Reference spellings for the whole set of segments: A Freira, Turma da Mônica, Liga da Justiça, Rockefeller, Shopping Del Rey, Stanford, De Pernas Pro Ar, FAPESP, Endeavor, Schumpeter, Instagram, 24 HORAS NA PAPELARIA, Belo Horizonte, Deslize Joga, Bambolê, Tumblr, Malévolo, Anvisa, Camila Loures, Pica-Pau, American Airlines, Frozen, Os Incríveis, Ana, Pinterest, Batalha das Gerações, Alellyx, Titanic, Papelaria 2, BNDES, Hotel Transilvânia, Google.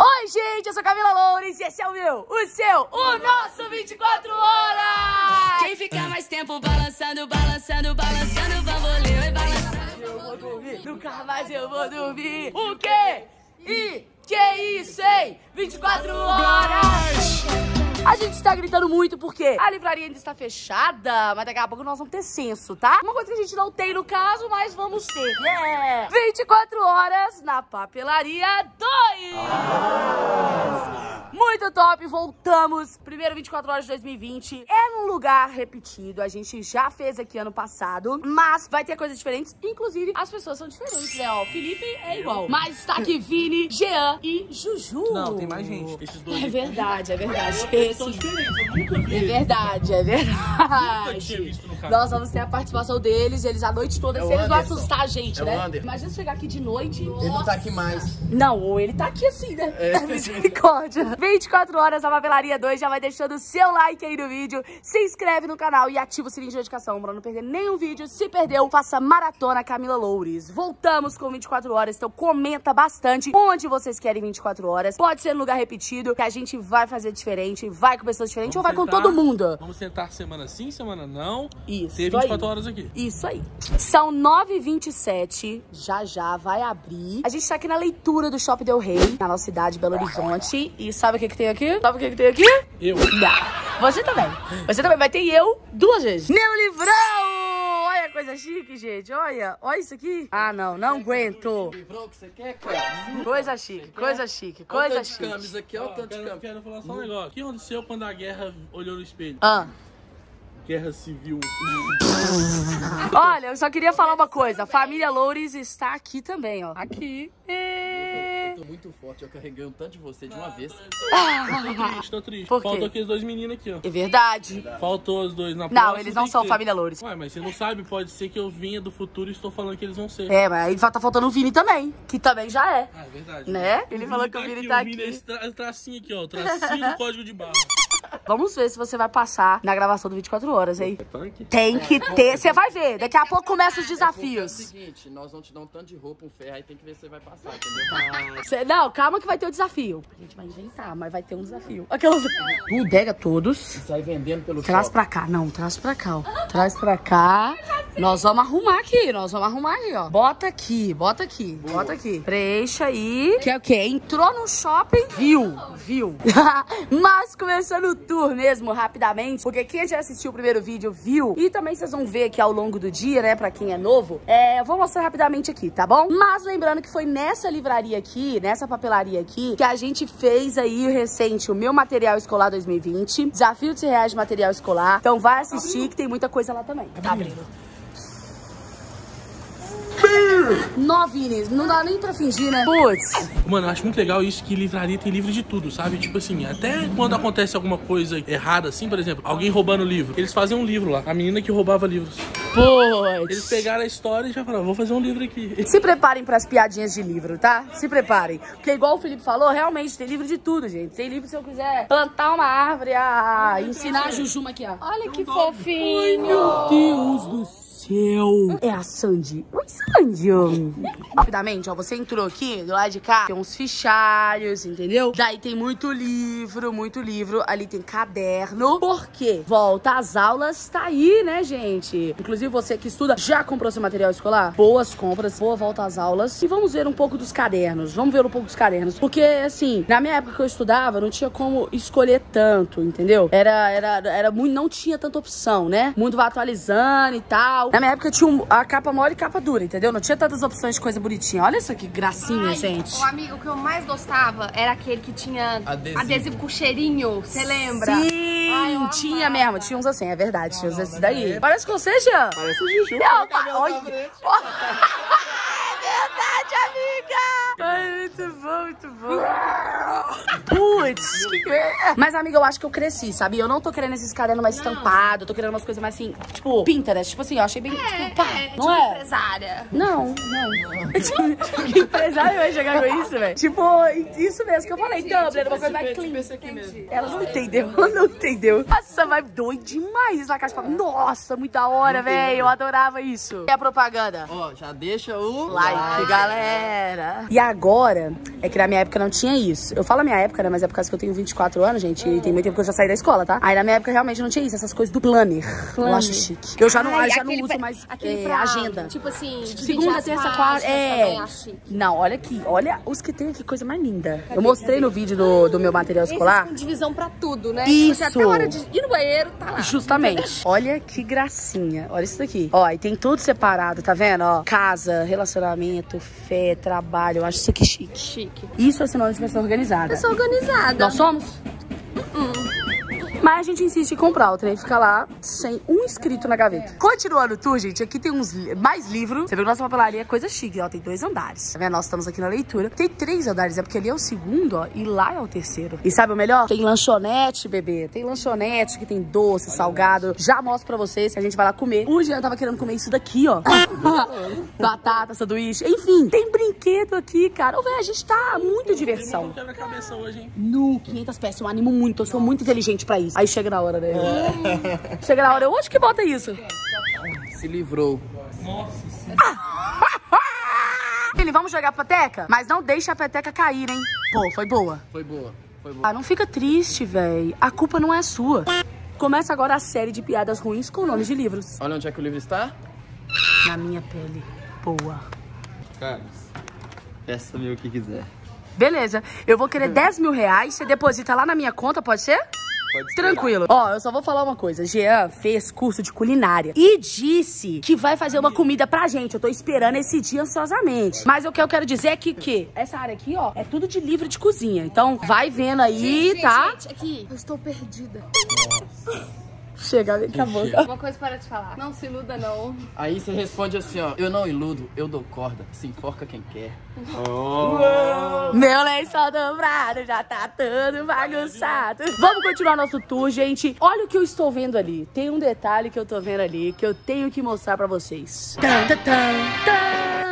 Oi, gente, eu sou Camila Loures e esse é o meu, o seu, o nosso 24 Horas! Quem fica mais tempo balançando, balançando, balançando, bambolê, vai balançando. Eu vou dormir, nunca mais eu vou dormir. O quê? E que isso, hein? 24 Horas! A gente está gritando muito porque a livraria ainda está fechada, mas daqui a pouco nós vamos ter censo, tá? Uma coisa que a gente não tem no caso, mas vamos ter. Yeah. 24 horas na Papelaria 2! Ah. Muito top, voltamos. Primeiro 24 horas de 2020. É um lugar repetido, a gente já fez aqui ano passado, mas vai ter coisas diferentes. Inclusive, as pessoas são diferentes, né? Ó, Felipe é igual, mas está aqui Vini, Jean e Juju. Não, tem mais gente. Esses dois. É verdade, é verdade. É verdade, é verdade. Nós vamos ter a participação deles, eles a noite toda, se eles não assustar a gente, né? Imagina chegar aqui de noite. Ele não tá aqui mais. Não, ou ele tá aqui assim, né? É misericórdia. 24 horas na Papelaria 2, já vai deixando o seu like aí no vídeo, se inscreve no canal e ativa o sininho de notificação pra não perder nenhum vídeo. Se perdeu, faça maratona Camila Loures. Voltamos com 24 horas, então comenta bastante onde vocês querem 24 horas. Pode ser no lugar repetido, que a gente vai fazer diferente, vai com pessoas diferentes ou vai com todo mundo. Vamos sentar semana sim, semana não. Isso. Ter 24 horas aqui. Isso aí. São 9h27, já vai abrir. A gente tá aqui na leitura do Shopping Del Rey, na nossa cidade, Belo Horizonte. E sabe o que que tem aqui? Sabe o que que tem aqui? Eu. Não. Você também. Você também. Vai ter eu duas vezes. Meu livrão! Olha que coisa chique, gente. Olha. Olha isso aqui. Ah, não. Não aguento. Coisa chique, coisa chique, coisa chique. Olha o tanto de câmeras aqui. Olha o tanto de câmeras. Quero falar só um negócio. O que aconteceu quando a guerra olhou no espelho? Ah. Guerra civil. Olha, eu só queria falar uma coisa. A família Loures está aqui também, ó. Aqui. Eu tô muito forte. Eu carreguei um tanto de você de uma vez. Tô triste. Por quê? Faltou aqueles dois meninos aqui, ó. É verdade. Faltou os dois na próxima. Não, eles não são família Loures. Ué, mas você não sabe. Pode ser que eu vinha do futuro e estou falando que eles vão ser. É, mas aí tá faltando o Vini também. Que também já é. Ah, é verdade. Né? Ele falou que o Vini tá aqui. O Vini é esse tracinho aqui, ó. O tracinho do código de barra. Vamos ver se você vai passar na gravação do 24 horas, hein? Tem que ter. Você vai ver. Daqui a pouco começam os desafios. É o seguinte, nós vamos te dar um tanto de roupa, um ferro, aí tem que ver se você vai passar, entendeu? Cê, não, calma que vai ter o desafio. A gente vai inventar, mas vai ter um desafio. Aquelas... Bodega todos. Sai vendendo pelo traz shopping. Pra cá. Não, traz pra cá, ó. Traz pra cá. Nós vamos arrumar aqui. Nós vamos arrumar aí, ó. Bota aqui, bota aqui. Boa. Bota aqui. Preencha aí. Que é o quê? Entrou no shopping, viu? Viu? Mas começando o tour mesmo, rapidamente, porque quem já assistiu o primeiro vídeo viu, e também vocês vão ver aqui ao longo do dia, né, pra quem é novo, eu vou mostrar rapidamente aqui, tá bom? Mas lembrando que foi nessa livraria aqui, nessa papelaria aqui, que a gente fez aí recente o meu material escolar 2020, desafio de R$100 de material escolar, então vai assistir que tem muita coisa lá também. Tá abrindo. Novinhos, não dá nem pra fingir, né? Putz. Mano, eu acho muito legal isso que livraria tem livro de tudo, sabe? Tipo assim, até quando acontece alguma coisa errada, assim, por exemplo, alguém roubando livro. Eles faziam um livro lá, a menina que roubava livros. Putz. Eles pegaram a história e já falaram, vou fazer um livro aqui. Se preparem pras piadinhas de livro, tá? Se preparem. Porque igual o Felipe falou, realmente tem livro de tudo, gente. Tem livro se eu quiser plantar uma árvore, a ensinar a Juju a maquiar. Olha que fofinho. Ai, meu Deus do céu. É a Sandy. Oi, Sandy. Rapidamente, ó, você entrou aqui, do lado de cá, tem uns fichários, entendeu? Daí tem muito livro, muito livro. Ali tem caderno. Por quê? Volta às aulas, tá aí, né, gente? Inclusive, você que estuda, já comprou seu material escolar? Boas compras, boa volta às aulas. E vamos ver um pouco dos cadernos. Vamos ver um pouco dos cadernos. Porque, assim, na minha época que eu estudava, não tinha como escolher tanto, entendeu? Era muito, não tinha tanta opção, né? Muito vai atualizando e tal. Na minha época tinha a capa mole e capa dura, entendeu? Não tinha tantas opções de coisa bonitinha. Olha isso que gracinha, gente. Ô, amigo, o que eu mais gostava era aquele que tinha adesivo com cheirinho. Você lembra? Sim, ai, tinha mesmo. Tinha uns assim, é verdade. Tinha uns esses daí. Parece com você, Jean. Parece o Juju. Não, olha. É verdade, amiga. Ai, muito bom, muito bom. antes. Mas, amiga, eu acho que eu cresci, sabe? Eu não tô querendo esses cadernos mais estampados, tô querendo umas coisas mais assim, tipo, Pinterest. Tipo assim, eu achei bem, tipo, pá, não tipo é? Empresária. Não, não. Que empresária vai chegar com isso, velho? Tipo, isso mesmo que eu falei, Tumblr, era uma coisa mais clean. Ela não entendeu, ela não entendeu. Nossa, mas doido demais lá, Caixa. Nossa, muito da hora, velho, eu adorava isso. E a propaganda? Ó, já deixa o like, galera. E agora, é que na minha época não tinha isso. Eu falo a minha época, né, mas é por causa que eu tenho 24 anos, gente, e tem muito tempo que eu já saí da escola, tá? Aí na minha época realmente não tinha isso, essas coisas do planner. Eu acho chique. Eu já não, ai, já não uso mais agenda. Tipo assim, segunda, terça, quarta, é. Não, olha aqui, olha os que tem aqui, coisa mais linda. Eu mostrei no vídeo do meu material escolar. Com divisão pra tudo, né? Isso. Até a hora de ir no banheiro, tá lá. Justamente. Olha que gracinha. Olha isso daqui. Ó, e tem tudo separado, tá vendo? Ó, casa, relacionamento, fé, trabalho. Eu acho isso aqui chique. Chique. Isso é sinônimo de pessoa organizada. Pessoa organizada. Nós somos? Mas a gente insiste em comprar, o trem fica lá sem um inscrito na gaveta. Continuando o tour, gente, aqui tem uns mais livros. Você viu que nossa papelaria é coisa chique, ó, tem 2 andares. Tá vendo? Nós estamos aqui na leitura. Tem 3 andares, é porque ali é o segundo, ó, e lá é o terceiro. E sabe o melhor? Tem lanchonete, bebê. Tem lanchonete que tem doce, salgado. Já mostro pra vocês que a gente vai lá comer. O Jean tava querendo comer isso daqui, ó. Batata, sanduíche, enfim. Tem brinquedo aqui, cara. Ô, velho, a gente tá muito diversão. Eu quebra a cabeça hoje, hein? No 500 peças, eu animo muito, eu sou muito inteligente pra isso. Aí chega na hora, né? Chega na hora. Eu acho que bota isso. Se livrou. Nossa, sim. Filho, vamos jogar a peteca? Mas não deixa a peteca cair, hein? Pô, foi boa. Foi boa. Foi boa. Ah, não fica triste, velho. A culpa não é sua. Começa agora a série de piadas ruins com nomes de livros. Olha onde é que o livro está. Na minha pele. Boa. Carlos, peça-me o que quiser. Beleza. Eu vou querer 10 mil reais. Você deposita lá na minha conta, pode ser? Tranquilo. Ó, eu só vou falar uma coisa. Jean fez curso de culinária e disse que vai fazer uma comida pra gente. Eu tô esperando esse dia ansiosamente. Mas o que eu quero dizer é que essa área aqui, ó, é tudo de livro de cozinha. Então, vai vendo aí, gente, tá? Gente, aqui, eu estou perdida. Chega, acabou. Uma coisa para te falar. Não se iluda, não. Aí você responde assim, ó. Eu não iludo, eu dou corda. Se enforca quem quer. Oh. Meu lençol dobrado já tá todo bagunçado. Vamos continuar nosso tour, gente. Olha o que eu estou vendo ali. Tem um detalhe que eu tô vendo ali que eu tenho que mostrar pra vocês.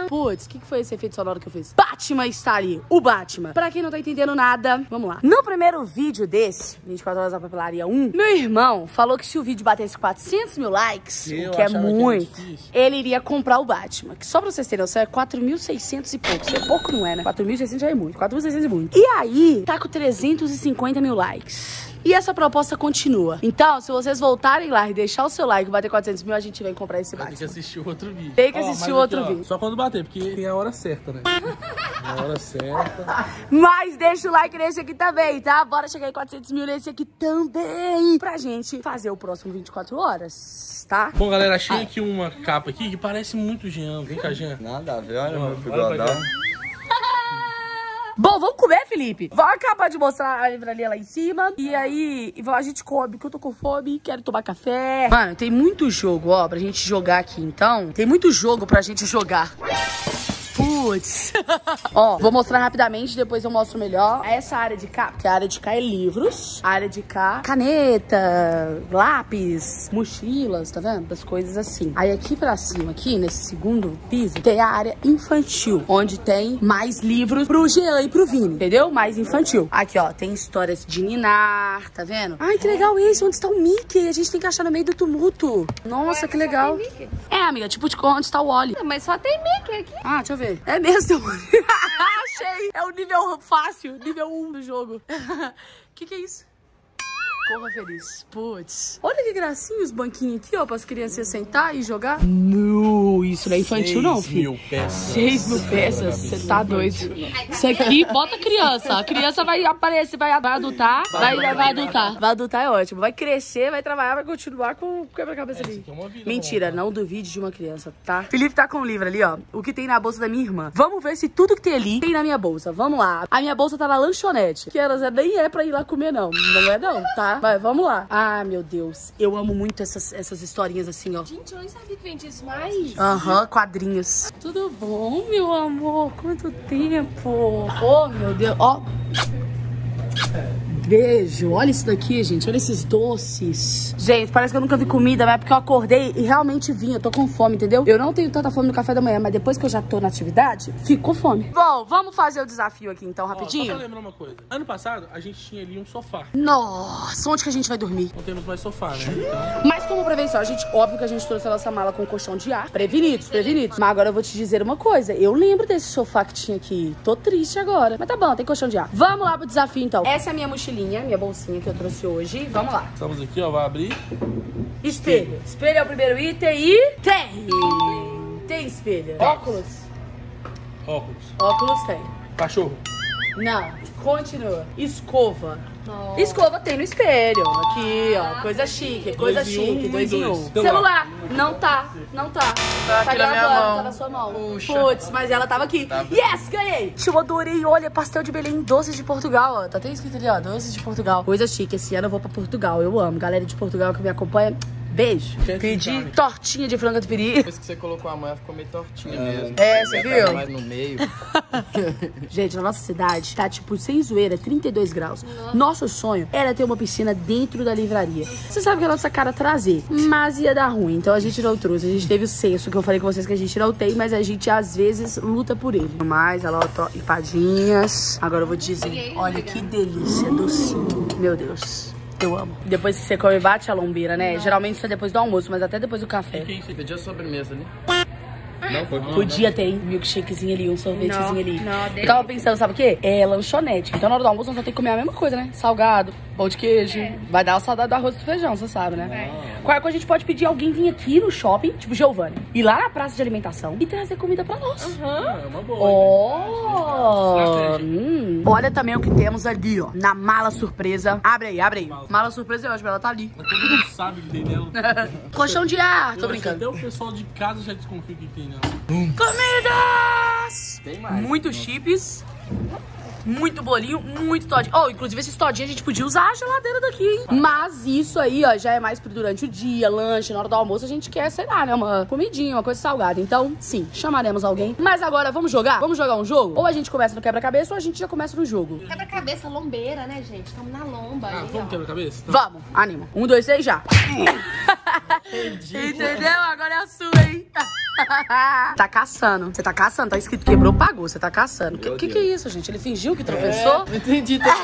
Putz, o que foi esse efeito sonoro que eu fiz? Batman está ali, o Batman. Pra quem não tá entendendo nada, vamos lá. No primeiro vídeo desse, 24 horas da papelaria 1, meu irmão falou que se o vídeo batesse 400 mil likes, o que é muito, ele iria comprar o Batman. Que só pra vocês terem noção, é 4.600 e pouco. Isso é pouco, não é, né? 4.600 já é muito, 4.600 é muito. E aí, tá com 350 mil likes. E essa proposta continua. Então, se vocês voltarem lá e deixar o seu like, bater 400 mil, a gente vem comprar esse Batman. Tem que assistir outro vídeo. Tem que assistir outro vídeo. Só quando bater, porque tem a hora certa, né? A hora certa. Mas deixa o like nesse aqui também, tá? Bora chegar em 400 mil nesse aqui também. Pra gente fazer o próximo 24 horas, tá? Bom, galera, achei aqui uma capa aqui que parece muito Jean. Vem cá, Jean. Nada a ver, olha meu bigodão. Bom, vamos comer, Felipe? Vou acabar de mostrar a livraria lá em cima. E aí, a gente come, porque eu tô com fome, quero tomar café. Mano, tem muito jogo, ó, pra gente jogar aqui, então. Tem muito jogo pra gente jogar. Putz. Ó, vou mostrar rapidamente, depois eu mostro melhor. Essa área de cá, porque a área de cá é livros. A área de cá, caneta, lápis, mochilas, tá vendo? As coisas assim. Aí aqui pra cima, aqui, nesse segundo piso, tem a área infantil, onde tem mais livros pro Jean e pro Vini, entendeu? Mais infantil. Aqui, ó, tem histórias de ninar, tá vendo? Ai, que legal esse, onde está o Mickey? A gente tem que achar no meio do tumulto. Nossa, que legal. É, amiga, tipo, onde está o Wally? Mas só tem Mickey aqui. Ah, deixa eu ver. É mesmo? Achei! É o nível fácil, nível 1 do jogo. Que é isso? Corra feliz. Putz. Olha que gracinha os banquinhos aqui, ó, para as crianças sentar e jogar. Não, isso não é infantil não, filho. 6 mil peças. Você tá doido. Isso aqui, bota criança. A criança vai aparecer, vai adultar. Vai adultar. Vai adultar é ótimo. Vai crescer, vai trabalhar, vai continuar com quebra-cabeça ali. Mentira, não duvide de uma criança, tá? Felipe tá com um livro ali, ó. O que tem na bolsa da minha irmã. Vamos ver se tudo que tem ali tem na minha bolsa. Vamos lá. A minha bolsa tá na lanchonete. Que elas nem é pra ir lá comer, não. Não é não, tá? Vai, vamos lá. Ah, meu Deus. Eu amo muito essas historinhas assim, ó. Gente, eu nem sabia que vendia isso mais. Aham, quadrinhos. Tudo bom, meu amor? Quanto tempo? Oh, meu Deus. Ó. vejo. Olha isso daqui, gente. Olha esses doces. Gente, parece que eu nunca vi comida, mas é porque eu acordei e realmente vim. Eu tô com fome, entendeu? Eu não tenho tanta fome no café da manhã, mas depois que eu já tô na atividade, ficou fome. Bom, vamos fazer o desafio aqui, então, rapidinho. Só pra lembrar uma coisa. Ano passado, a gente tinha ali um sofá. Nossa, onde que a gente vai dormir? Não temos mais sofá, né? Então... Mas como prevenção, a gente... Óbvio que a gente trouxe a nossa mala com colchão de ar. Prevenidos, prevenidos. Mas agora eu vou te dizer uma coisa. Eu lembro desse sofá que tinha aqui. Tô triste agora. Mas tá bom, tem colchão de ar. Vamos lá pro desafio, então. Essa é a minha mochilinha, minha bolsinha que eu trouxe hoje. Vamos lá. Estamos aqui, ó. Vai abrir. Espelho. Espelho é o primeiro item e... Tem! Tem espelho. Óculos. Óculos. Óculos tem. Cachorro. Não. Continua. Escova. Oh. Escova tem no espelho. Aqui, ó. Coisa chique, coisa chique. 2 em 1. Celular. Não tá, não tá. Tá, tá aqui na minha mão. Tá na sua mão. Putz, mas ela tava aqui. Tá. Yes, ganhei. Eu adorei. Olha, pastel de Belém, doces de Portugal, ó. Tá até escrito ali, ó. Doces de Portugal. Coisa chique. Esse ano eu vou pra Portugal. Eu amo. Galera de Portugal que me acompanha... Beijo. Pedi tortinha de frango catupiry. Depois que você colocou a mãe, ficou meio tortinha mesmo. É, você viu? Mais no meio. Gente, na nossa cidade tá tipo sem zoeira, 32 graus. Nosso sonho era ter uma piscina dentro da livraria. Você sabe que a nossa cara trazer, mas ia dar ruim. Então a gente não trouxe. A gente teve o senso que eu falei com vocês que a gente não tem, mas a gente às vezes luta por ele. Mais, olha lá, empadinhas. Agora eu vou dizer, olha que delícia, docinho. Meu Deus. Eu amo. Depois que você come, bate a lombeira, né? Não. Geralmente isso é depois do almoço, mas até depois do café. O que é isso? Pediu a sobremesa, né? Não, foi bom. Podia ter, hein? Milkshakezinho ali, um sorvetezinho ali. Não, eu tava pensando, sabe o quê? É lanchonete. Então na hora do almoço, você tem que comer a mesma coisa, né? Salgado, pão de queijo. É. Vai dar o saudade do arroz e do feijão, você sabe, né? É. Qual é que a gente pode pedir alguém vir aqui no shopping, tipo Giovanni, ir lá na praça de alimentação e trazer comida pra nós. É uma boa. Oh! Olha também o que temos ali, ó. Na mala surpresa. Abre aí, abre aí. Mala surpresa eu acho, mas ela tá ali. Mas todo mundo sabe o que tem nela. Colchão de ar, tô brincando. Até o pessoal de casa já desconfia o que tem nela. Comidas! Tem mais. Muitos chips. Muito bolinho, muito todinho. Oh, inclusive esses todinhos a gente podia usar a geladeira daqui, hein? Mas isso aí, ó, já é mais pro durante o dia, lanche, na hora do almoço. A gente quer, sei lá, né, uma comidinha, uma coisa salgada. Então, sim, chamaremos alguém. Mas agora, vamos jogar? Vamos jogar um jogo? Ou a gente começa no quebra-cabeça, ou a gente já começa no jogo. Quebra-cabeça, lombeira, né, gente? Estamos na lomba. Ah, aí, vamos quebra-cabeça? Tá. Vamos, anima. 1, 2, 3, já. Entendi. Entendeu? Agora é a sua, hein? Tá caçando. Você tá caçando. Tá escrito quebrou, pagou. Você tá caçando. O que é isso, gente? Ele fingiu que tropeçou? É, entendi também.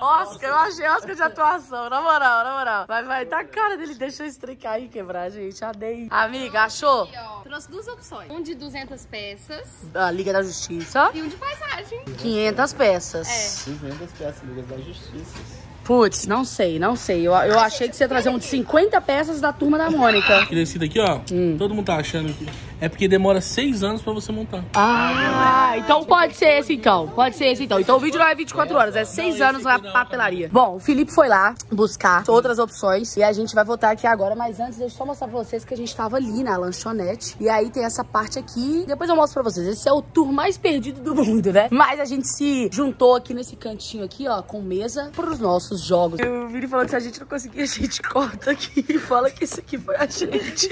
Oscar, eu achei Oscar de atuação. Na moral, na moral. Vai, vai. Tá a cara dele. Deixa esse trem cair e quebrar, gente. Adei. Amiga, achou? Aqui, ó. Trouxe 2 opções. Um de 200 peças. Da Liga da Justiça. E um de paisagem. 500 peças. É. 500 peças, Liga da Justiça. Putz, não sei, não sei. Eu achei que você ia trazer um de 50 peças da Turma da Mônica. Esse daqui, ó, todo mundo tá achando que é porque demora 6 anos pra você montar. Ah, então pode ser esse, então. Pode ser esse, então. Então o vídeo não é 24 horas, é 6 anos na papelaria. Bom, o Felipe foi lá buscar outras opções e a gente vai voltar aqui agora. Mas antes, deixa eu só mostrar pra vocês que a gente tava ali na lanchonete. E aí tem essa parte aqui. Depois eu mostro pra vocês. Esse é o tour mais perdido do mundo, né? Mas a gente se juntou aqui nesse cantinho aqui, ó, com mesa pros nossos jogos. O Vini falou que se a gente não conseguir, a gente corta aqui e fala que isso aqui foi a gente.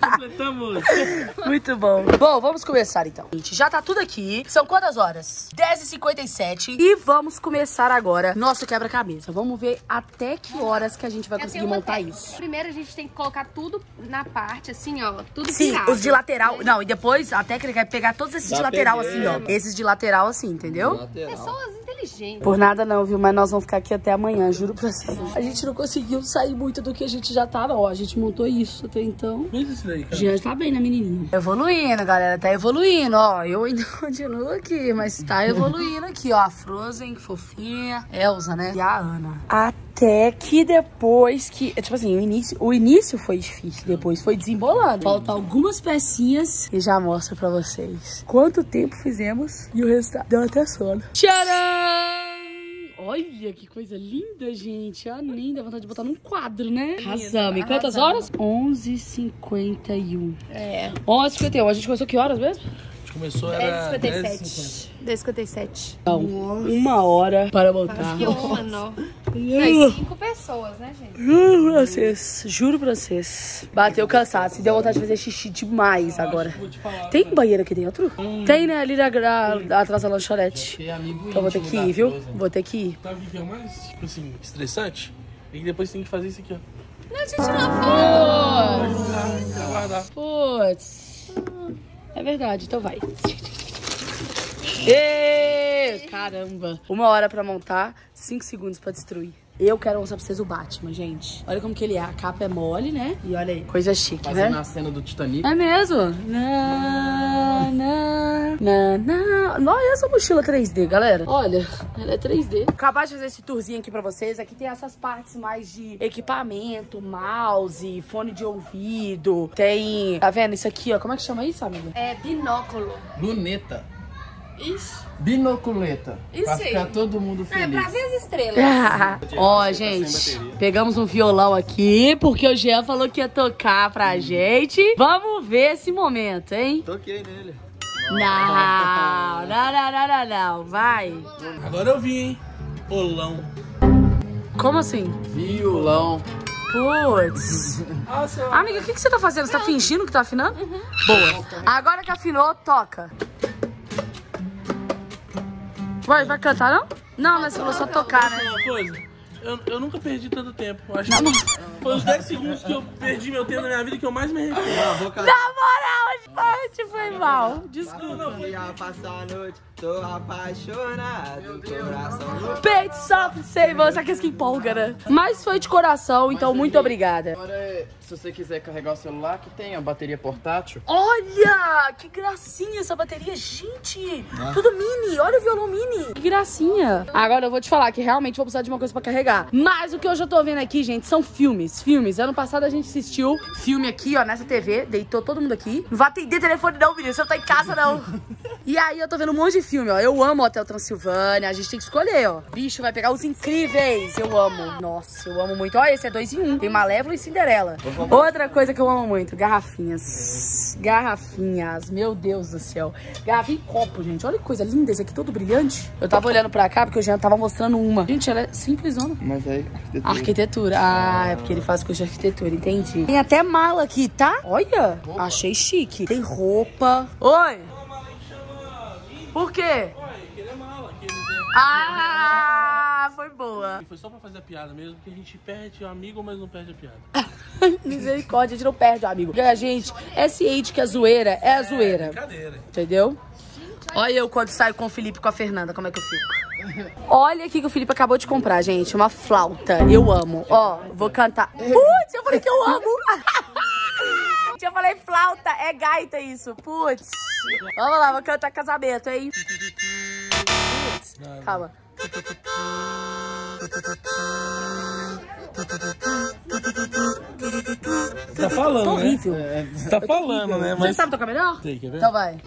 Completamos. Muito bom. Bom, vamos começar então. Gente, já tá tudo aqui. São quantas horas? 10h57. E vamos começar agora nosso quebra-cabeça. Vamos ver até que horas que a gente vai conseguir montar isso. Primeiro a gente tem que colocar tudo na parte, assim, ó. Tudo pirado. Sim, os de lateral. Não, e depois a técnica é pegar todos esses de lateral, assim, ó. Esses de lateral, assim, entendeu? Pessoas inteligentes. Por nada não, viu? Mas nós vamos ficar aqui até amanhã. Juro pra vocês. A gente não conseguiu sair muito do que a gente já tava. Ó, a gente montou isso até então. Fez isso daí, cara. Já tá bem, né, menininha? Evoluindo, galera. Tá evoluindo, ó. Eu ainda continuo aqui, mas tá evoluindo aqui, ó. A Frozen, fofinha. Elsa, né? E a Ana. Até que depois que... Tipo assim, o início foi difícil. Depois foi desembolando. Faltam algumas pecinhas e já mostro pra vocês quanto tempo fizemos e o resultado. Deu até sono. Tcharam! Olha que coisa linda, gente. Ah, linda. Vontade de botar num quadro, né? Arrasamos. E quantas horas? 11h51. É. 11h51. A gente começou que horas mesmo? A gente começou era 10h57. 10h57. Então, 1 hora para montar. Nossa. Mas 5 pessoas, né, gente? Juro pra vocês. Bateu cansaço. Deu vontade de fazer xixi demais agora. Tem banheiro aqui dentro? Tem, né? Ali atrás da lanchonete. Então vou ter que ir, viu? Vou ter que ir. Sabe o que é mais, tipo assim, estressante? E depois tem que fazer isso aqui, ó. Não, deixa eu tirar foto. Putz. É verdade, então vai. Ei, caramba. 1 hora pra montar, 5 segundos pra destruir. Eu quero mostrar pra vocês o Batman, gente. Olha como que ele é. A capa é mole, né? E olha aí. Coisa chique, né? Fazendo a cena do Titanic. É mesmo? Na, na, na, na. Olha essa mochila 3D, galera. Olha, ela é 3D. Acabar de fazer esse tourzinho aqui pra vocês. Aqui tem essas partes mais de equipamento, mouse, fone de ouvido. Tem... Tá vendo? Isso aqui, ó. Como é que chama isso, amiga? É binóculo. Luneta. Ixi. Binoculeta. Isso pra ficar todo mundo feliz. É, pra ver as estrelas. Ó, gente, pegamos um violão aqui, porque o Jean falou que ia tocar pra gente. Vamos ver esse momento, hein? Toquei nele. Não, não, não, não, não, não. Vai. Agora eu vi, hein? Violão. Como assim? Violão. Putz. Amiga, o que você tá fazendo? Você tá fingindo que tá afinando? Uhum. Boa. Agora que afinou, toca. Vai cantar, não? Não, mas você falou só tocar, né? Uma coisa, eu nunca perdi tanto tempo. Acho que foi os 10 segundos que eu perdi meu tempo na minha vida que eu mais me arrependo. Na moral, hoje foi mal. Desculpa. Eu ia passar a noite, tô apaixonado, coração... Peito sofre, sei, você é que empolga, né? Mas foi de coração, então muito obrigada. Agora, se você quiser carregar o celular, que tem a bateria portátil. Olha, que gracinha essa bateria, gente. Tudo mini, olha o violão mini. Que gracinha. Agora eu vou te falar que realmente vou precisar de uma coisa pra carregar. Mas o que eu já tô vendo aqui, gente, são filmes. Ano passado a gente assistiu filme aqui, ó, nessa TV. Deitou todo mundo aqui. Não vai atender telefone não, menino. Você não tá em casa, não. E aí eu tô vendo um monte de filme, ó. Eu amo Hotel Transilvânia. A gente tem que escolher, ó. Bicho, vai pegar Os Incríveis. Eu amo. Nossa, eu amo muito. Ó, esse é 2 em 1. Tem Malévolo e Cinderela. Outra coisa que eu amo muito, garrafinhas. Garrafinhas, meu Deus do céu. Garrafinha e copo, gente. Olha que coisa linda, esse aqui todo brilhante. Eu tava olhando pra cá porque o Jean tava mostrando uma. Gente, ela é simplesona. Mas é arquitetura. Arquitetura. Ah, é porque ele faz coisa de arquitetura, entendi. Tem até mala aqui, tá? Olha, opa. Achei chique. Tem roupa. Oi! Por quê? Ah, foi boa. Foi só pra fazer a piada mesmo, porque a gente perde o amigo, mas não perde a piada. Misericórdia, a gente não perde o amigo. Porque, gente, esse hate que é zoeira, é a zoeira. Brincadeira. Entendeu? Olha eu quando saio com o Felipe e com a Fernanda, como é que eu fico. Olha aqui que o Felipe acabou de comprar, gente. Uma flauta. Eu amo. Ó, vou cantar. Putz, eu falei que eu amo. Eu falei flauta, é gaita isso. Putz. Vamos lá, vou cantar casamento, hein? Calma. Você tá falando, horrível, né? Você tá falando, né? Mas... Você sabe tocar melhor? Tem, quer ver? Então vai.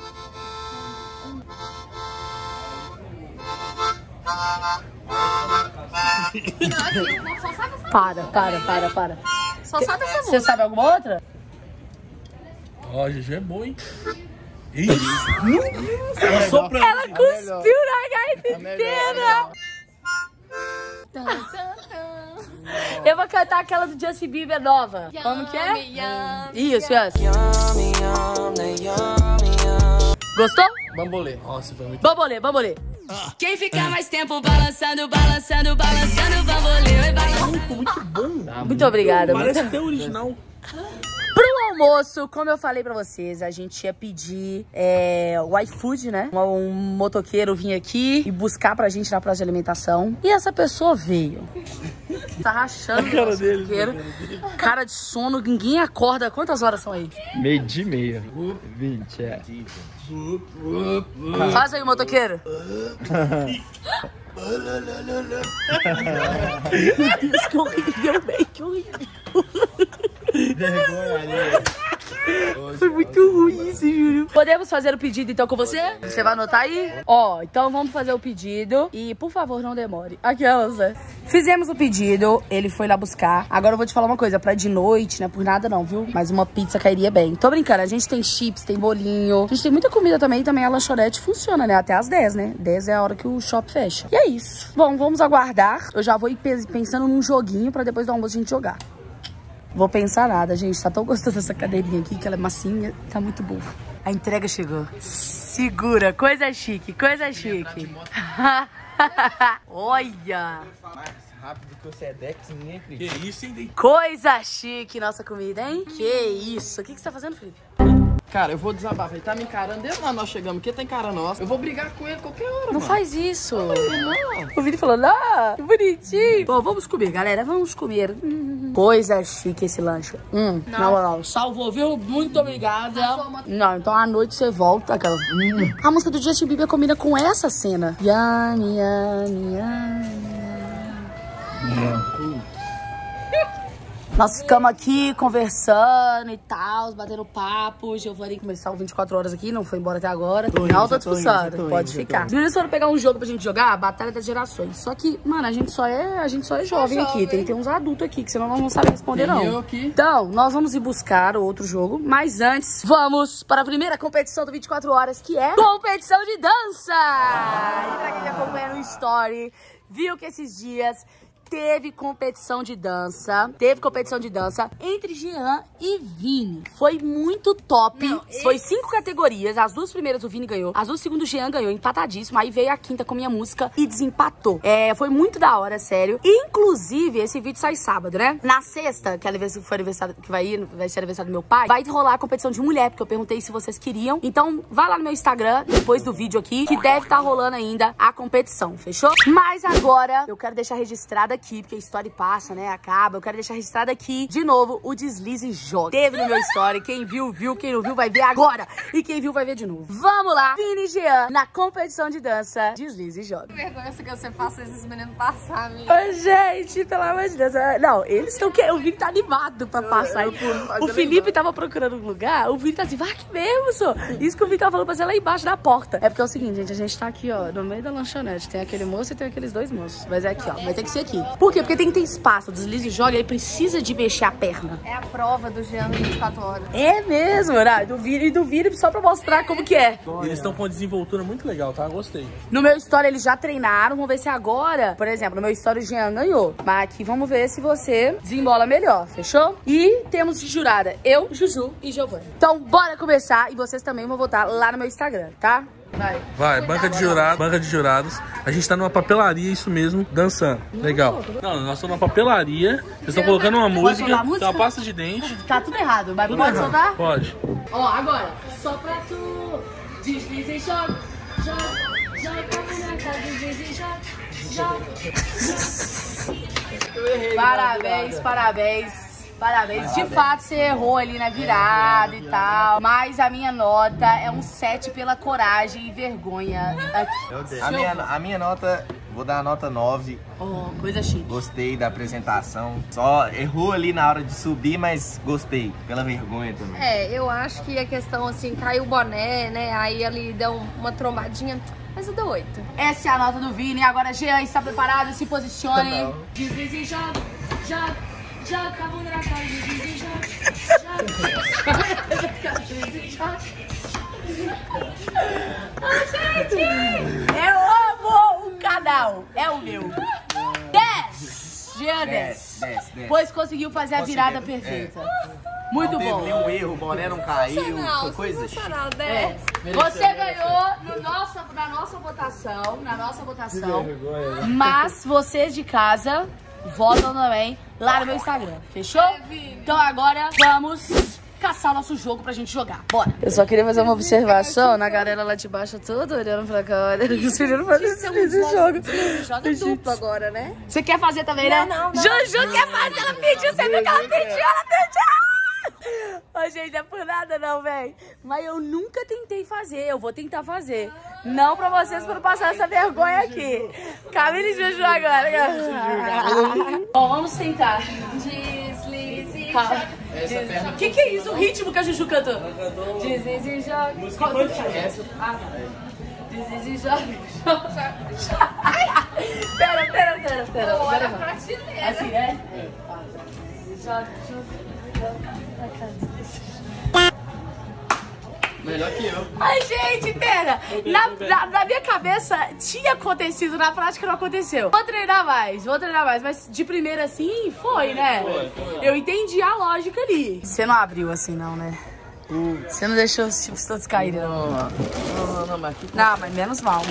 Para. Só sabe essa música. Você sabe alguma outra? Ó, a Gigi é boa, hein? Isso. Ela cuspiu na gaita inteira. Eu vou cantar aquela do Justin Bieber nova. Como que é? Isso, Gostou? Bambolê. Nossa, foi muito. Bambolê. Quem ficar mais tempo balançando, bambolê, vai balançando. Muito bom. Muito obrigada. Parece até original. Pro almoço, como eu falei pra vocês, a gente ia pedir o iFood, né? Um motoqueiro vinha aqui e buscar pra gente na praça de alimentação. E essa pessoa veio. Tá rachando a cara dele, cara de sono, ninguém acorda. Quantas horas são aí? 12:30. 20, é. Faz aí, motoqueiro. Que horrível, velho. Que horrível. Vergonha, né? Foi muito ruim isso, juro. Podemos fazer o pedido então com você? Você vai anotar aí? Ó, então vamos fazer o pedido. E por favor, não demore. Aqui, Elsa. Fizemos o pedido, ele foi lá buscar. Agora eu vou te falar uma coisa, pra de noite, né? Por nada não, viu? Mas uma pizza cairia bem. Tô brincando, a gente tem chips, tem bolinho. A gente tem muita comida também. E também a lanchonete funciona, né? Até às 10, né? 10 é a hora que o shopping fecha. E é isso. Bom, vamos aguardar. Eu já vou ir pensando num joguinho pra depois do almoço a gente jogar. Vou pensar nada, gente. Tá tão gostosa dessa cadeirinha aqui, que ela é massinha. Tá muito boa. A entrega chegou. Segura. Coisa chique, coisa chique. Olha! Rápido que o Sedex, ninguém acredita. Que isso, hein? Coisa chique nossa comida, hein? Que isso. O que você tá fazendo, Felipe? Cara, eu vou desabafar. Ele tá me encarando desde lá nós chegamos, porque ele tá encarando nós. Eu vou brigar com ele qualquer hora, Não faz isso. Não. O Vini falou, ah, que bonitinho. Bom, vamos comer, galera. Vamos comer. Coisa chique esse lanche. Não. Na moral, salvou, viu? Muito obrigada. Não, então à noite você volta. Aquela... A música do Justin Bieber combina com essa cena. Yami, yami, yami. Nós ficamos aqui conversando e tal, batendo papo. Giovanni começou 24 horas aqui, não foi embora até agora. Não tô discussando, pode ficar. Os meninos foram pegar um jogo pra gente jogar, a Batalha das Gerações. Só que, mano, a gente só é jovem aqui. Tem que ter uns adultos aqui, que senão nós não sabemos responder, não. Então, nós vamos ir buscar outro jogo. Mas antes, vamos para a primeira competição do 24 horas, que é competição de dança! E pra quem me acompanha no Story, viu que esses dias... Teve competição de dança entre Jean e Vini. Foi muito top. Foi 5 categorias. As 2 primeiras o Vini ganhou. As 2 segundas o Jean ganhou, empatadíssimo. Aí veio a quinta com minha música e desempatou. É, foi muito da hora, sério. Inclusive, esse vídeo sai sábado, né? Na sexta, que é aniversário, que vai ser aniversário do meu pai, vai rolar a competição de mulher, porque eu perguntei se vocês queriam. Então, vai lá no meu Instagram, depois do vídeo aqui, que deve estar rolando ainda a competição, fechou? Mas agora, eu quero deixar registrada aqui, porque a história passa, né? Acaba. Eu quero deixar registrado aqui, de novo, o Deslize Joga. Teve no meu Story. Quem viu, viu. Quem não viu, vai ver agora. E quem viu, vai ver de novo. Vamos lá. Vini e Jean, na competição de dança, Deslize Joga. Que vergonha que você faça esses meninos passar, amiga. Ô, gente, pelo amor de Deus. Não, eles estão querendo. O Vini tá animado pra passar. O Felipe tava procurando um lugar. O Vini tá assim, vai aqui mesmo, só. Isso que o Vini tava falando pra você lá embaixo da porta. É porque é o seguinte, gente. A gente tá aqui, ó, no meio da lanchonete. Tem aquele moço e tem aqueles dois moços. Mas é aqui, ó. Vai ter que ser aqui. Por quê? Porque tem que ter espaço. Deslize e joga, aí precisa de mexer a perna. É a prova do Jean 24 horas. É mesmo, né? Do Vini, só pra mostrar como que é. Eles estão com uma desenvoltura muito legal, tá? Gostei. No meu Story, eles já treinaram. Vamos ver se agora, por exemplo, no meu Story, o Jean ganhou. Mas aqui, vamos ver se você desembola melhor, fechou? E temos de jurada eu, Juju e Giovanni. Então, bora começar. E vocês também vão votar lá no meu Instagram, tá? Vai, banca de jurados. A gente tá numa papelaria, isso mesmo, dançando. Legal. Não, nós estamos numa papelaria. Vocês estão colocando uma música, uma pasta de dente. Tá tudo errado, mas pode soltar? Pode. Ó, agora, só pra tu. Desliza e joga, joga, joga, desliza e joga, joga. Parabéns. De fato, você errou ali na virada e tal. Mas a minha nota é um 7 pela coragem e vergonha. Meu Deus. A minha nota... Vou dar a nota 9. Oh, coisa chique. Gostei da apresentação. Só errou ali na hora de subir, mas gostei. Pela vergonha também. É, eu acho que a questão, assim, caiu o boné, né? Aí ele deu uma trombadinha... Mas eu dou 8. Essa é a nota do Vini. Agora, Jean, está preparado? Se posicione. Deslize e joga, joga. Joga a bunda na cara, deslize e joga. Deslize e joga. Gente! Eu amo o canal. É o meu. 10! Jean 10. Pois conseguiu fazer a virada perfeita. Muito bom. Não teve nenhum erro, o boné não caiu, foi coisa. Você ganhou na nossa votação. Mas vocês de casa... Votam também lá no meu Instagram, fechou? Então agora vamos caçar o nosso jogo pra gente jogar, bora! Eu só queria fazer uma observação na galera lá de baixo, toda olhando pra cá, olha, conseguindo fazer esse jogo. Joga duplo agora, né? Você quer fazer também, né? Não. Juju quer fazer, ela pediu, você viu que ela pediu! Ô, gente, não é por nada não, velho. Mas eu nunca tentei fazer, eu vou tentar fazer. Não pra vocês, pra não passar essa vergonha aqui. Camila e Juju agora. Bom, vamos tentar. Deslize. Fala. O que é isso? O ritmo que a Juju cantou? Deslize joga. Deslize joga. Pera. Olha a prateleira. Assim, né? É. Deslize joga. Melhor que eu. Ai, gente, pera. Na minha cabeça tinha acontecido, na prática não aconteceu. Vou treinar mais. Mas de primeira assim, foi, né? Foi. Eu entendi a lógica ali. Você não abriu assim, não, né? Você não deixou os tipos todos caírem, não? Não, mas que... Não, mas menos mal.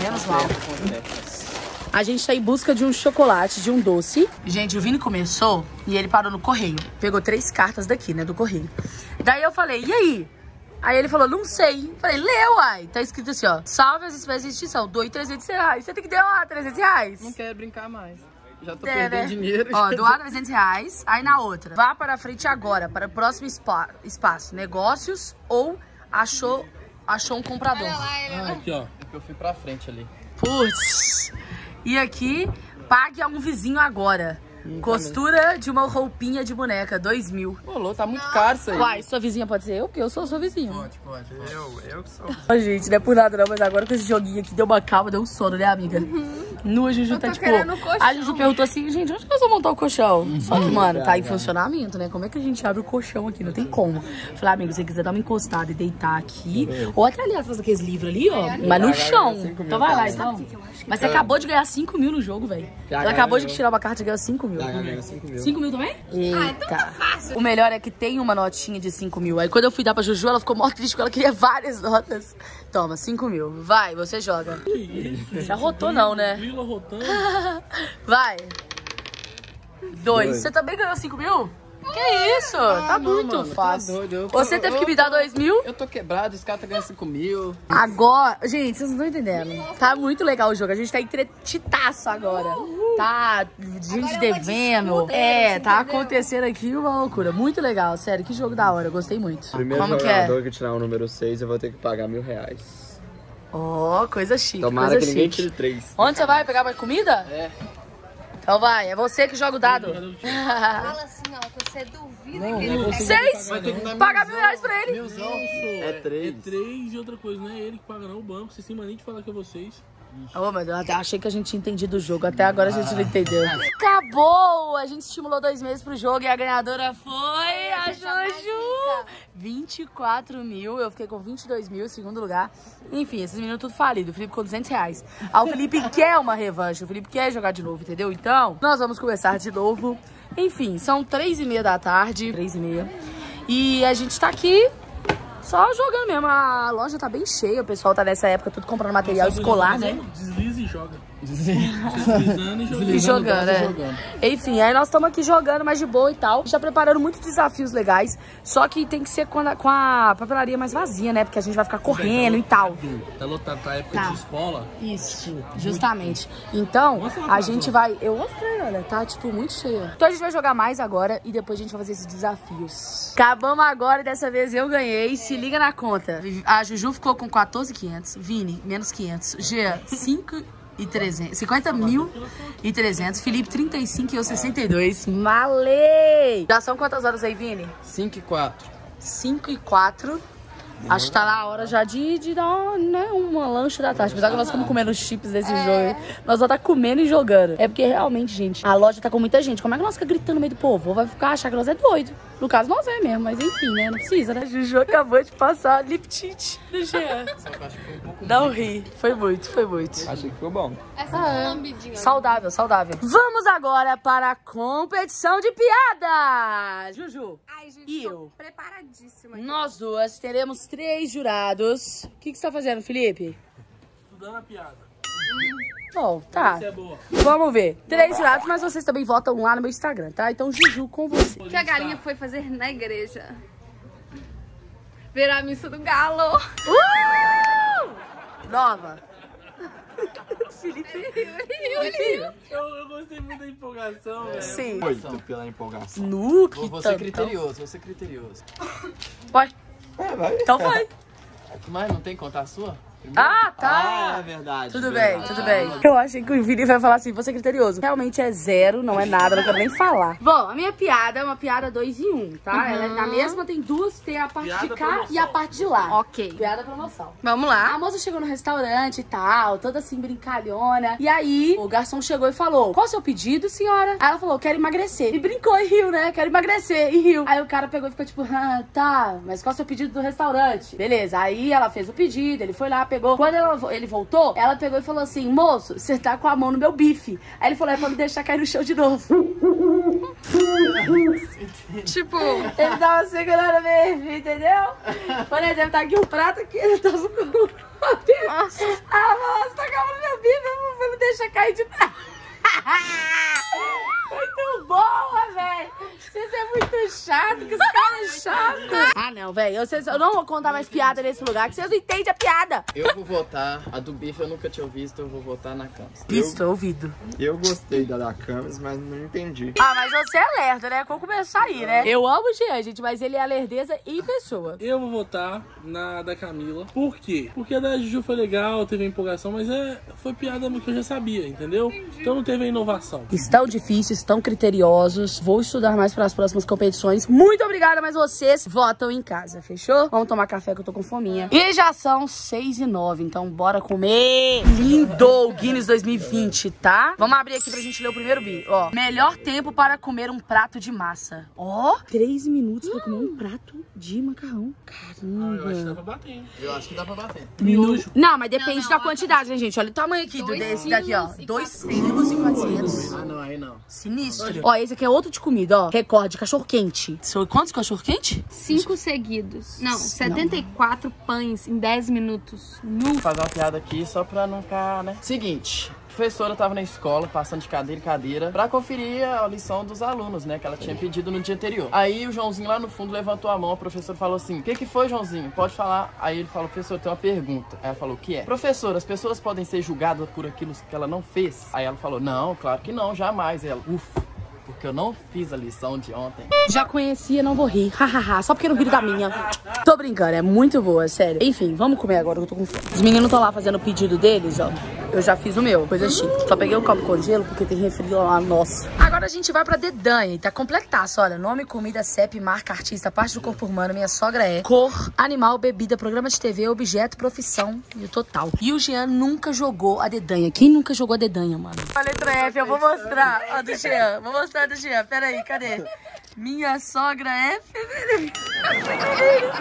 A gente tá em busca de um chocolate, de um doce. Gente, o Vini começou e ele parou no correio. Pegou 3 cartas daqui, né, do correio. Daí eu falei, e aí? Aí ele falou, não sei. Falei, lê, uai. Tá escrito assim, ó. Salve as espécies de extinção. Doe R$300. Você tem que doar R$300. Não quero brincar mais. Já tô perdendo, né? Dinheiro. Ó, doar R$300. Aí na outra. Vá para frente agora, para o próximo espaço. Negócios ou achou um comprador. Olha lá, ele... Ah, aqui, ó. É porque eu fui pra frente ali. Putz. E aqui, pague a um vizinho agora. Costura de uma roupinha de boneca, 2.000. Ô, tá muito caro isso aí. Uai, sua vizinha pode ser eu, porque eu sou sua vizinha. Pode. Eu que sou. Ó, gente, não é por nada não, mas agora com esse joguinho aqui deu uma calma, deu um sono, né, amiga? Nua, a Juju tá tipo... A Juju perguntou assim, gente, onde que nós vamos montar o colchão? Só que, mano, tá em funcionamento, né? Como é que a gente abre o colchão aqui? Não tem como. Falei, amigo, se você quiser dar uma encostada e deitar aqui, ou até ali atrás daqueles livros ali, ó, mas no chão. Então vai lá, então. Mas você acabou de ganhar 5.000 no jogo, velho. Ela acabou de tirar uma carta e ganhou 5.000. 5.000 também? Eita. Ah, então tá fácil. O melhor é que tem uma notinha de 5.000. Aí quando eu fui dar pra Juju, ela ficou mó triste porque ela queria várias notas. Toma, 5.000. Vai, você joga. Você arrotou não, né? Vai. 2. Você também ganhou 5.000? Que isso? Tá muito fácil. Você teve que me dar 2.000? Eu tô quebrado, esse cara tá ganhando 5.000. Agora, gente, vocês não estão entendendo. Tá muito legal o jogo. A gente tá entretitaço agora. Tá gente devendo. É, tá acontecendo aqui uma loucura. Muito legal, sério. Que jogo da hora, eu gostei muito. Primeiro jogador que tirar o número 6, eu vou ter que pagar R$1.000. Ó, coisa chique. Tomara coisa que ninguém tire 3. Onde você vai? Pegar mais comida? É. Então vai, é você que joga o dado. Fala assim, ó, que você duvida que ele pega. 6? Paga R$1.000 pra ele. Meuzão, é 3. É 3 e outra coisa, não é ele que paga não, o banco. Vocês têm mania de falar que é vocês. Oh, mas eu achei que a gente tinha entendido o jogo. Até agora a gente não entendeu. Acabou! A gente estimulou 2 meses pro jogo e a ganhadora foi a Juju. 24.000. Eu fiquei com 22.000 em segundo lugar. Enfim, esses meninos tudo falido. O Felipe com R$200. Ah, o Felipe quer uma revanche. O Felipe quer jogar de novo, entendeu? Então, nós vamos começar de novo. Enfim, são 3h30 da tarde. 3h30. E a gente tá aqui... Só jogando mesmo, a loja tá bem cheia, o pessoal tá nessa época tudo comprando material escolar, né? Desliza e joga. Deslizando e jogando. E jogando, né? Enfim, aí nós estamos aqui jogando, mas de boa e tal. Já preparando muitos desafios legais, só que tem que ser com a papelaria mais vazia, né? Porque a gente vai ficar correndo e tal. Tá lotado, tá época de escola. Isso, justamente. Então, a gente vai... Eu mostrei, olha, tá tipo muito cheia. Então a gente vai jogar mais agora e depois a gente vai fazer esses desafios. Acabamos agora, dessa vez eu ganhei. Se liga na conta. A Juju ficou com 14.500, Vini, menos 500, Gia, 50.300, Felipe, 35 e eu, 62. Malê! Já são quantas horas aí, Vini? 5h04. 5h04. Acho que tá na hora já de dar, né, uma lanche da tarde. Apesar que nós estamos comendo os chips desse jogo. Nós só tá comendo e jogando. É porque realmente, gente, a loja tá com muita gente. Como é que nós ficamos gritando no meio do povo? Vai ficar achar que nós é doido. No caso, nós é mesmo. Mas enfim, né? Não precisa, né? A Juju acabou de passar lip tint do Jean. Não ri. Foi muito. Achei que foi bom. Essa é lambidinha. Saudável. Vamos agora para a competição de piada. Juju. Ai, Juju. E eu. Preparadíssima. Nós duas teremos 3 jurados. O que você tá fazendo, Felipe? Estudando a piada. Bom, tá. É boa. Vamos ver. 3 jurados, mas vocês também votam lá no meu Instagram, tá? Então, Juju com você. O que a galinha foi fazer na igreja? Virar a missa do galo. Nova. Felipe. Eu gostei muito da empolgação, velho. Sim. Muito pela empolgação. No que vou ser criterioso. Vai. É, vai. Então vai. Mas não tem que contar a sua? Ah, tá! Ah, é verdade. Tudo bem, tudo bem. Eu achei que o Vini vai falar assim, você é criterioso. Realmente é zero, não é nada, não quero nem falar. Bom, a minha piada é uma piada 2 em 1, tá? Ela é na mesma, tem duas, tem a parte de cá e a parte de lá. Ok. Piada promoção. Vamos lá. A moça chegou no restaurante e tal, toda assim, brincalhona. E aí, o garçom chegou e falou, qual o seu pedido, senhora? Aí ela falou, quero emagrecer. E brincou e riu, né? Quero emagrecer e riu. Aí o cara pegou e ficou tipo, ah, tá, mas qual o seu pedido do restaurante? Beleza, aí ela fez o pedido, ele foi lá, pegou. Quando ele voltou, ela pegou e falou assim, moço, você tá com a mão no meu bife. Aí ele falou, é pra me deixar cair no chão de novo. Tipo... ele tava segurando o bife, entendeu? Por exemplo, tá aqui um prato que ele tá segurando. Ela falou, você tá com a mão no meu bife, vai me deixar cair de novo. Muito boa, velho. Vocês é muito chato, que os caras é chato. Ah, não, velho. Eu não vou contar mais piada nesse lugar, que vocês não entendem a piada. Eu vou votar. A do bife eu nunca tinha visto, eu vou votar na Camis. Visto, ouvido. Eu gostei da Camis, mas não entendi. Ah, mas você é lerdo, né? Vamos começar aí, né? Eu amo o Jean, gente, mas ele é lerdeza em pessoa. Eu vou votar na da Camila. Por quê? Porque a da Juju foi legal, teve empolgação, mas foi piada que eu já sabia, entendeu? Entendi. Então não teve inovação. Estão difíceis, estão criteriosos. Vou estudar mais para as próximas competições. Muito obrigada, mas vocês votam em casa, fechou? Vamos tomar café que eu tô com fominha. E já são 6h09, então bora comer. Lindo, Guinness 2020, tá? Vamos abrir aqui pra gente ler o primeiro bi. Ó, melhor tempo para comer um prato de massa. Ó, 3 minutos pra comer um prato de macarrão. Caramba. Eu acho que dá pra bater, hein? Eu acho que dá pra bater. Miojo. Não, mas depende da quantidade, né, gente? Olha o tamanho aqui desse daqui, ó. 2 quilos e 400. Ah, não, aí não. Sinistro. Ó, esse aqui é outro de comida, ó. Recorde, cachorro quente. São quantos cachorro quente? 5 seguidos. Não, 74 pães em 10 minutos. Vou fazer uma piada aqui só pra não ficar, né? Seguinte. A professora tava na escola, passando de cadeira em cadeira, pra conferir a lição dos alunos, né? Que ela tinha pedido no dia anterior. Aí o Joãozinho lá no fundo levantou a mão, a professora falou assim, o que que foi, Joãozinho? Pode falar. Aí ele falou, professor, tem uma pergunta. Aí ela falou, o que é? Professora, as pessoas podem ser julgadas por aquilo que ela não fez? Aí ela falou, não, claro que não, jamais. Aí ela, ufa. Porque eu não fiz a lição de ontem. Já conhecia, não vou rir. Hahaha, só porque não rir da minha. Tô brincando, é muito boa, sério. Enfim, vamos comer agora que eu tô com fome. Os meninos estão lá fazendo o pedido deles, ó. Eu já fiz o meu, coisa chique. Só peguei um copo com gelo porque tem refri lá, nossa. Agora a gente vai pra dedanha, tá completaço, olha. Nome, comida, CEP, marca, artista, parte do corpo humano, minha sogra é. Cor, animal, bebida, programa de TV, objeto, profissão e o total. E o Jean nunca jogou a dedanha. Quem nunca jogou a dedanha, mano? A letra F, eu vou mostrar. Ó, do Jean, vou mostrar. Do Jean, peraí, cadê? Minha sogra é fevereiro.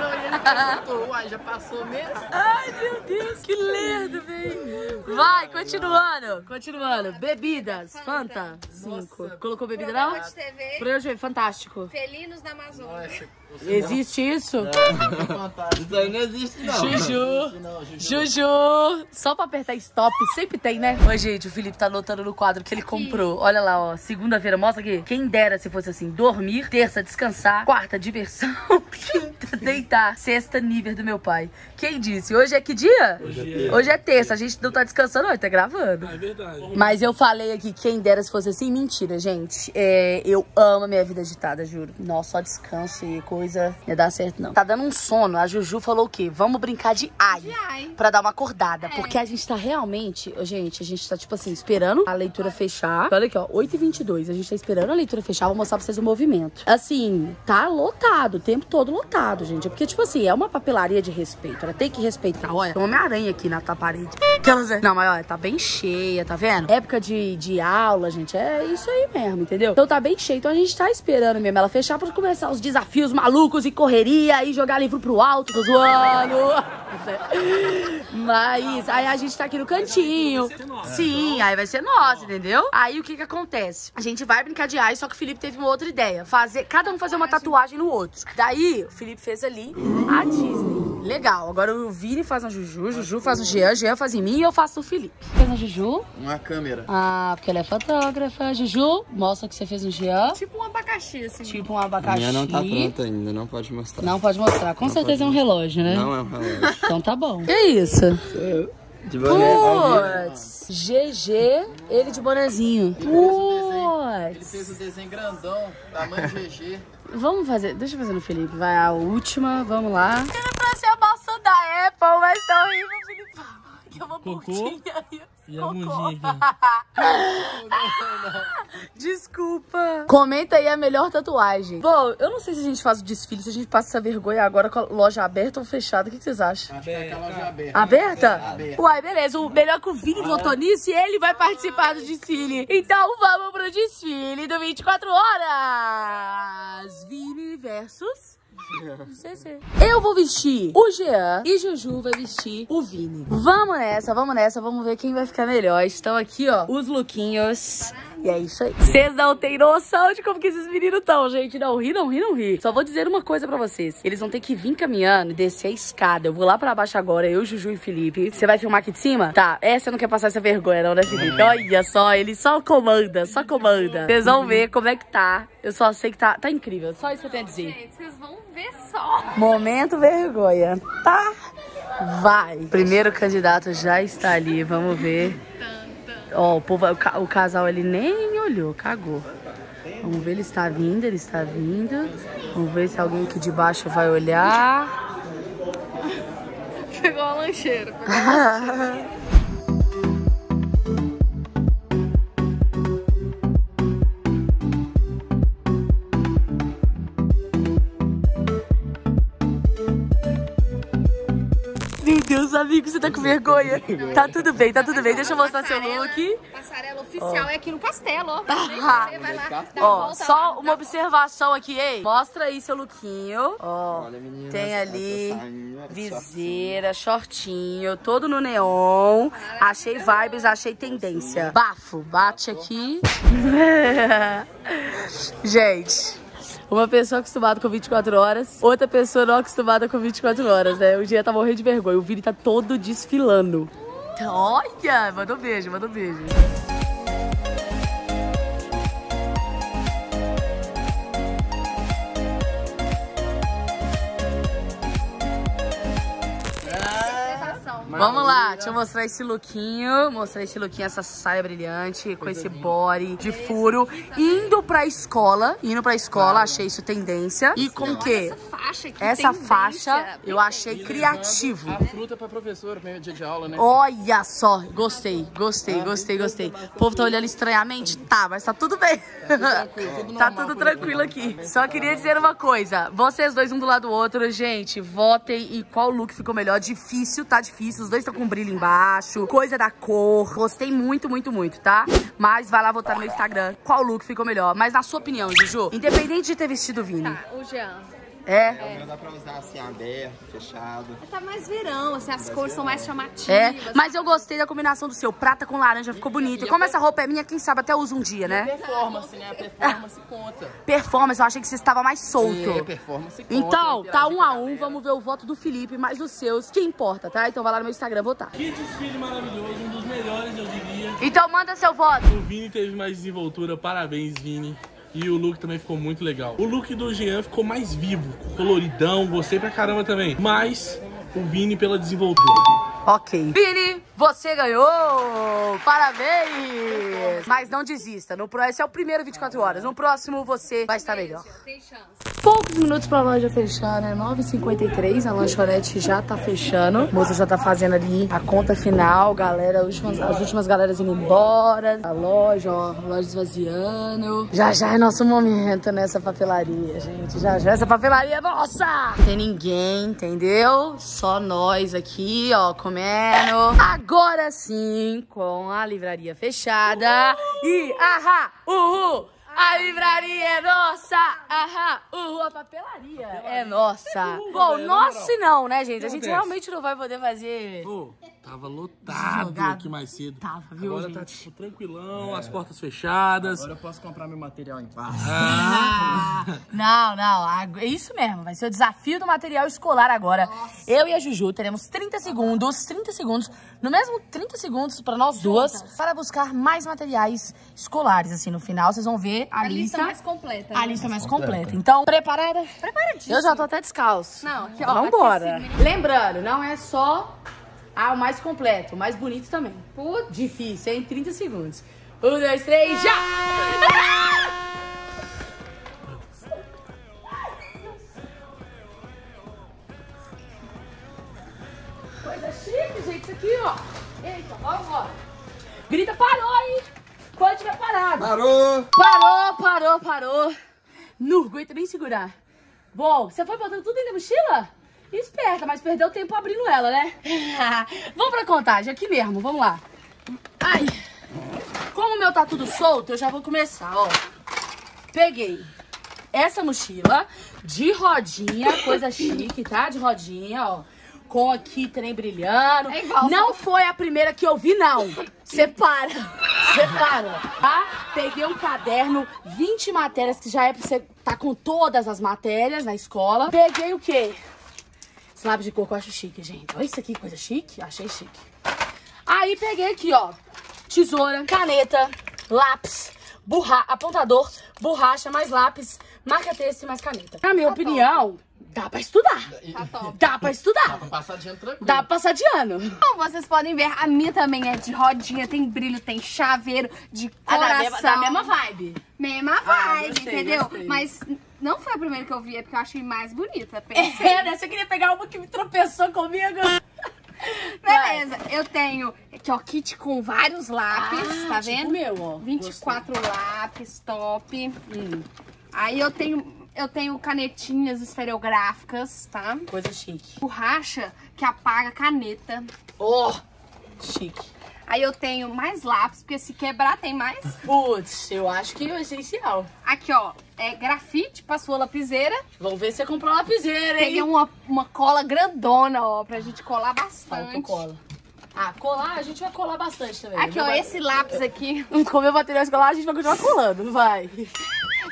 Ai, já passou mesmo? Ai, meu Deus, que lerdo, velho. Vai, continuando. Bebidas, Fanta. 5. Colocou bebida lá? Programa de TV. Programa de TV, fantástico. Felinos da Amazônia. Existe isso? Não. Isso aí não existe, não. Juju. Só pra apertar stop, sempre tem, né? Oi, gente, o Felipe tá anotando no quadro que ele comprou. Olha lá, ó. Segunda-feira, mostra aqui. Quem dera se fosse assim, dormir. Terça, descansar. Quarta, diversão. Quinta, deitar. Sexta, nível do meu pai. Quem disse? Hoje é que dia? Hoje é terça. A gente não tá descansando, não. Tá gravando. É verdade. Mas eu falei aqui, quem dera se fosse assim. Mentira, gente. É, eu amo a minha vida agitada, juro. Nossa, só descanso e coisa. Não ia dar certo, não. Tá dando um sono. A Juju falou o quê? Vamos brincar de AI. Pra dar uma acordada. É. Porque a gente tá realmente... Gente, a gente tá, tipo assim, esperando a leitura fechar. Olha aqui, ó. 8h22. A gente tá esperando a leitura fechar. Vou mostrar pra vocês o movimento. Assim, tá lotado. O tempo todo lotado, gente. É porque, tipo assim, é uma papelaria de respeito. Ela tem que respeitar. Olha, tem Homem-Aranha aqui na parede. Não, mas olha, tá bem cheia, tá vendo? Época de aula, gente. É isso aí mesmo, entendeu? Então tá bem cheio. Então a gente tá esperando mesmo ela fechar pra começar os desafios malucos. E correria e jogar livro pro alto, tô zoando. Mas aí a gente tá aqui no cantinho. Sim, aí vai ser nossa, entendeu? Aí o que que acontece? A gente vai brincar de AI, só que o Felipe teve uma outra ideia. Cada um fazer uma tatuagem no outro. Daí o Felipe fez ali a Disney. Legal, agora o Vini faz na Juju, Juju faz no Jean, Jean faz em mim e eu faço no Felipe. Fez na Juju? Uma câmera. Ah, porque ela é fotógrafa. Juju, mostra o que você fez no Jean. Tipo um abacaxi, assim. Tipo um abacaxi. A minha não tá pronta ainda, não pode mostrar. Não pode mostrar, com certeza é um relógio, né? Não é um relógio. Então tá bom. Que isso? De boné. Putz, GG, ele de bonezinho. Ele fez o desenho grandão, tamanho GG. Vamos fazer, deixa eu fazer no Felipe, vai a última, vamos lá. Você é a maçã da Apple, mas tá horrível, Felipe. Que é uma pontinha e a mundinha aqui. Desculpa. Comenta aí a melhor tatuagem. Bom, eu não sei se a gente faz o desfile, se a gente passa essa vergonha agora com a loja aberta ou fechada. O que vocês acham? Acho que é aquela loja aberta. Aberta? Aberta. Uai, beleza. O melhor que o Vini votou nisso e ele vai participar do desfile. Então vamos pro desfile do 24 horas. Vini versus... Eu vou vestir o Jean e Juju vai vestir o Vini. Vamos nessa, vamos nessa. Vamos ver quem vai ficar melhor. Estão aqui, ó, os lookinhos. E é isso aí. Vocês não têm noção de como que esses meninos estão, gente. Não ri, não ri, não ri. Só vou dizer uma coisa pra vocês. Eles vão ter que vir caminhando e descer a escada. Eu vou lá pra baixo agora, eu, Juju e Felipe. Você vai filmar aqui de cima? Tá, você não quer passar essa vergonha não, né, Felipe? Olha só, ele só comanda, só comanda. Vocês vão ver como é que tá. Eu só sei que tá incrível. Só isso que eu tenho a dizer. Gente, vocês vão ver só. Momento vergonha, tá? Vai. Primeiro candidato já está ali, vamos ver. Ó, o casal ali nem olhou, cagou. Vamos ver, ele está vindo, ele está vindo. Vamos ver se alguém aqui de baixo vai olhar. Pegou a lancheira. Pegou a lancheira. Meus amigos, você tá com vergonha? Não, tá tudo bem, deixa eu mostrar seu look. Passarela oficial é aqui no castelo, ó. Vai lá, dá uma volta, só uma observação aqui, ei. Mostra aí seu lookinho. Ó, olha, menina, tem ali sainha, viseira, shortinho, todo no neon. Achei vibes, achei tendência. Bafo, bate aqui. Gente... Uma pessoa acostumada com 24 horas, outra pessoa não acostumada com 24 horas, né? O dia tá morrendo de vergonha, o Vini tá todo desfilando. Olha, mandou um beijo, mandou um beijo. Vamos lá, deixa eu mostrar esse lookinho, essa saia brilhante, com esse body de furo, indo pra escola, achei isso tendência. E com o quê? Essa faixa eu achei criativo. A fruta pra professora, primeiro dia de aula, né? Olha só, gostei, gostei, gostei, gostei. O povo tá olhando estranhamente? Tá, mas tá tudo bem. Tá tudo tranquilo aqui. Só queria dizer uma coisa, vocês dois um do lado do outro, gente, votem em qual look ficou melhor. Difícil, tá difícil. Os dois estão com brilho embaixo, coisa da cor. Gostei muito, muito, muito, tá? Mas vai lá votar no meu Instagram qual look ficou melhor. Mas na sua opinião, Juju, independente de ter vestido o Vini. Tá, o Jean. É. Dá pra usar assim, aberto, fechado. Tá mais verão, assim, as cores são mais chamativas. É, mas eu gostei da combinação do seu prata com laranja, ficou bonito. E como essa roupa é minha, quem sabe até uso um dia, né? A performance, né? A performance conta. Performance, eu achei que você estava mais solto. É, performance conta. Então, tá 1 a 1, vamos ver o voto do Felipe, mas os seus, que importa, tá? Então vai lá no meu Instagram votar. Que desfile maravilhoso, um dos melhores, eu diria. Então manda seu voto. O Vini teve mais desenvoltura, parabéns, Vini. E o look também ficou muito legal. O look do Jean ficou mais vivo, coloridão, gostei pra caramba também. Mas o Vini pela desenvoltura. Ok. Vini, você ganhou! Parabéns! Mas não desista. No próximo, esse é o primeiro 24 horas. No próximo você vai estar melhor. Tem chance. Poucos minutos pra loja fechar, né? 9h53, a lanchonete já tá fechando. A moça já tá fazendo ali a conta final. Galera, as últimas galeras indo embora. A loja, ó, a loja esvaziando. Já já é nosso momento nessa papelaria, gente. Já já essa papelaria é nossa! Tem ninguém, entendeu? Só nós aqui, ó, comendo. Agora sim, com a livraria fechada. E, ahá, uhul! A livraria é nossa! Aham! A papelaria é nossa! Bom, nossa e não, né, gente? A gente realmente não vai poder fazer... Pô, tava lotado aqui mais cedo. Tava, viu, gente? Agora tá, tipo, tranquilão, as portas fechadas. Agora eu posso comprar meu material em paz. Não, não. É isso mesmo. Vai ser o desafio do material escolar agora. Nossa. Eu e a Juju teremos 30 segundos. No mesmo 30 segundos pra nós duas, para buscar mais materiais escolares, assim. No final, vocês vão ver a lista mais completa. Né? A lista mais completa. Então, preparada? Preparadíssima. Eu já tô até descalço. Não, aqui, ó. Vambora. Lembrando, não é só o mais completo, o mais bonito também. Putz. Difícil, hein? 30 segundos. 1, 2, 3, já! Coisa chique, gente, isso aqui. Parou. Não aguento nem segurar. Bom, você foi botando tudo dentro da mochila? Esperta, mas perdeu tempo abrindo ela, né? Vamos pra contagem, aqui mesmo, vamos lá. Ai, como o meu tá tudo solto, eu já vou começar, ó. Peguei essa mochila de rodinha, coisa chique, tá? De rodinha, ó. Com aqui, trem brilhando. É igual, não foi a primeira que eu vi, não. Separa, tá? Peguei um caderno, 20 matérias, que já é pra você tá com todas as matérias na escola. Peguei o quê? Esse lápis de cor que eu acho chique, gente. Olha isso aqui, coisa chique. Achei chique. Aí peguei aqui, ó, tesoura, caneta, lápis, apontador, borracha, mais lápis, marca-texto e mais caneta. Na minha opinião... Dá pra estudar. Tá, dá pra estudar. Dá pra passar de ano tranquilo. Dá pra passar de ano. Como vocês podem ver, a minha também é de rodinha, tem brilho, tem chaveiro, de coração. Da mesma vibe. Mesma vibe, gostei, entendeu? Gostei. Mas não foi a primeira que eu vi, é porque eu achei mais bonita. Pensei. É, né? Você queria pegar uma que me tropeçou comigo? Beleza, vai. Eu tenho aqui, ó, kit com vários lápis, tá vendo? Tipo meu, ó. 24 gostei. Lápis, top. Aí eu tenho canetinhas esferográficas, tá? Coisa chique. Borracha que apaga a caneta. Oh, chique. Aí eu tenho mais lápis, porque se quebrar tem mais. Putz, eu acho que é essencial. Aqui, ó, é grafite pra sua lapiseira. Vamos ver se você comprou lapiseira, hein? Peguei uma cola grandona, ó, pra gente colar bastante. Falta cola. Ah, colar, a gente vai colar bastante também. Aqui, ó, esse lápis aqui. Como eu bateria escolar, a gente vai continuar colando, vai.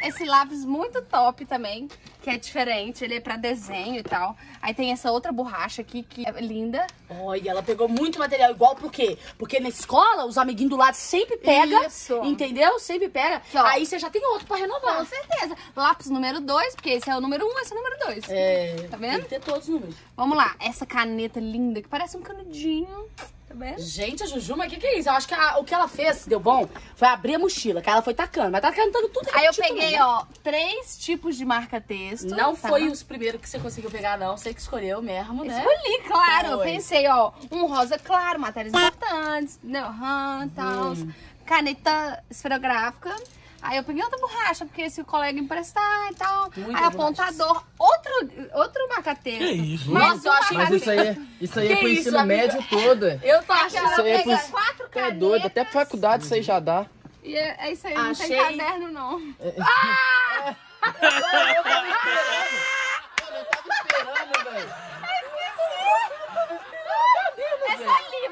Esse lápis muito top também, que é diferente, ele é pra desenho e tal. Aí tem essa outra borracha aqui, que é linda. Olha, ela pegou muito material igual, por quê? Porque na escola, os amiguinhos do lado sempre pegam, entendeu? Sempre pega. Aqui, aí você já tem outro pra renovar. Com certeza. Lápis número 2, porque esse é o número 1, esse é o número 2. É, tá vendo? Tem que ter todos os números. Vamos lá, essa caneta linda, que parece um canudinho... Gente, a Jujuma, o que é isso? Eu acho que o que ela fez, deu bom, foi abrir a mochila, que ela foi tacando, mas tacando tudo. Aí eu peguei, ó, 3 tipos de marca-texto. Não foi os primeiros que você conseguiu pegar, não. Você que escolheu mesmo, né? Escolhi, claro. Eu pensei, ó, um rosa claro, matérias importantes, tal, caneta esferográfica. Aí eu peguei outra borracha, porque se o colega emprestar e tal. Muito aí apontador, outro marca-texto. Que isso? Nossa, eu achei. Mas isso aí é pro ensino médio todo. Eu tô achando que ela pegou 4 canetas. É doido, até faculdade isso aí já dá. E é isso aí, não tem caderno não. Ah! Eu tava esperando. Eu tava esperando, velho.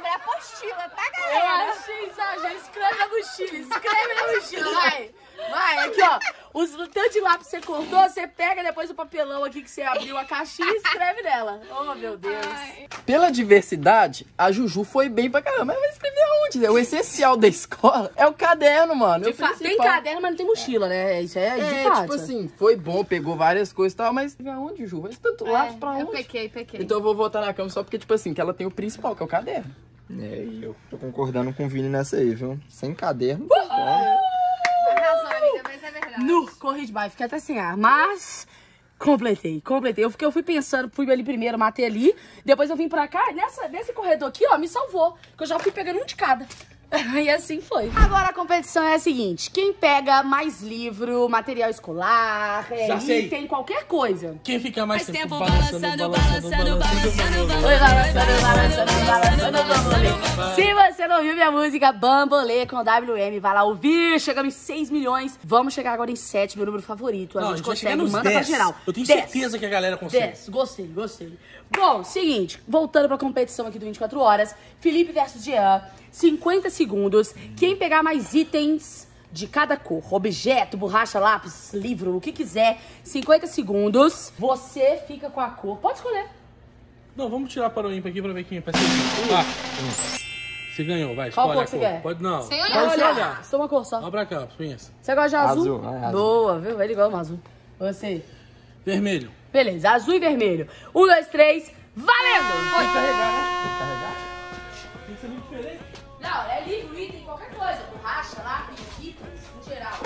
É apostila, tá, galera? Eu achei exagero. Escreve na mochila, vai. Vai, aqui, ó. O tanto de lápis que você cortou, você pega depois o papelão aqui que você abriu a caixinha e escreve nela. Oh, meu Deus. Ai. Pela diversidade, a Juju foi bem pra caramba. Mas vai escrever aonde? O essencial da escola é o caderno, mano. Tem caderno, mas não tem mochila, né? Isso é de fato. Tipo assim, foi bom, pegou várias coisas e tal, mas aonde, Ju? Mas tanto lápis pra onde? Eu pequei. Então eu vou voltar na cama só porque, tipo assim, que ela tem o principal, que é o caderno. É, e eu tô concordando com o Vini nessa aí, viu? Sem caderno, não tem amiga, mas é verdade. Nu, corri demais, fiquei até sem ar, mas completei. Eu fui pensando, fui ali primeiro, matei ali, depois eu vim pra cá, nesse corredor aqui, ó, me salvou, que eu já fui pegando um de cada. E assim foi. Agora a competição é a seguinte, quem pega mais livro, material escolar, item, qualquer coisa. Quem fica mais tempo balançando. Se você não viu minha música Bambolê com WM, vai lá ouvir, chegamos em 6 milhões. Vamos chegar agora em 7, meu número favorito. A gente consegue, manda pra geral. Eu tenho certeza que a galera consegue. 10, gostei. Bom, seguinte, voltando pra competição aqui do 24 Horas, Felipe versus Jean, 50 segundos, quem pegar mais itens de cada cor, objeto, borracha, lápis, livro, o que quiser, 50 segundos, você fica com a cor, pode escolher. Não, vamos tirar para o ímpar aqui pra ver quem é. Você ganhou, vai, escolhe a cor. Você quer? Pode não. Sem olhar. Pode olhar. Só uma cor só. Olha pra cá, pensa. Você gosta de azul? Azul. Boa, viu? Ele igual o azul. Você? Vermelho. Beleza, azul e vermelho. 1, 2, 3, valendo! Foi carregar. Tem que ser muito diferente. Não, é livro, item, qualquer coisa. Borracha, lápis, itens, no geral.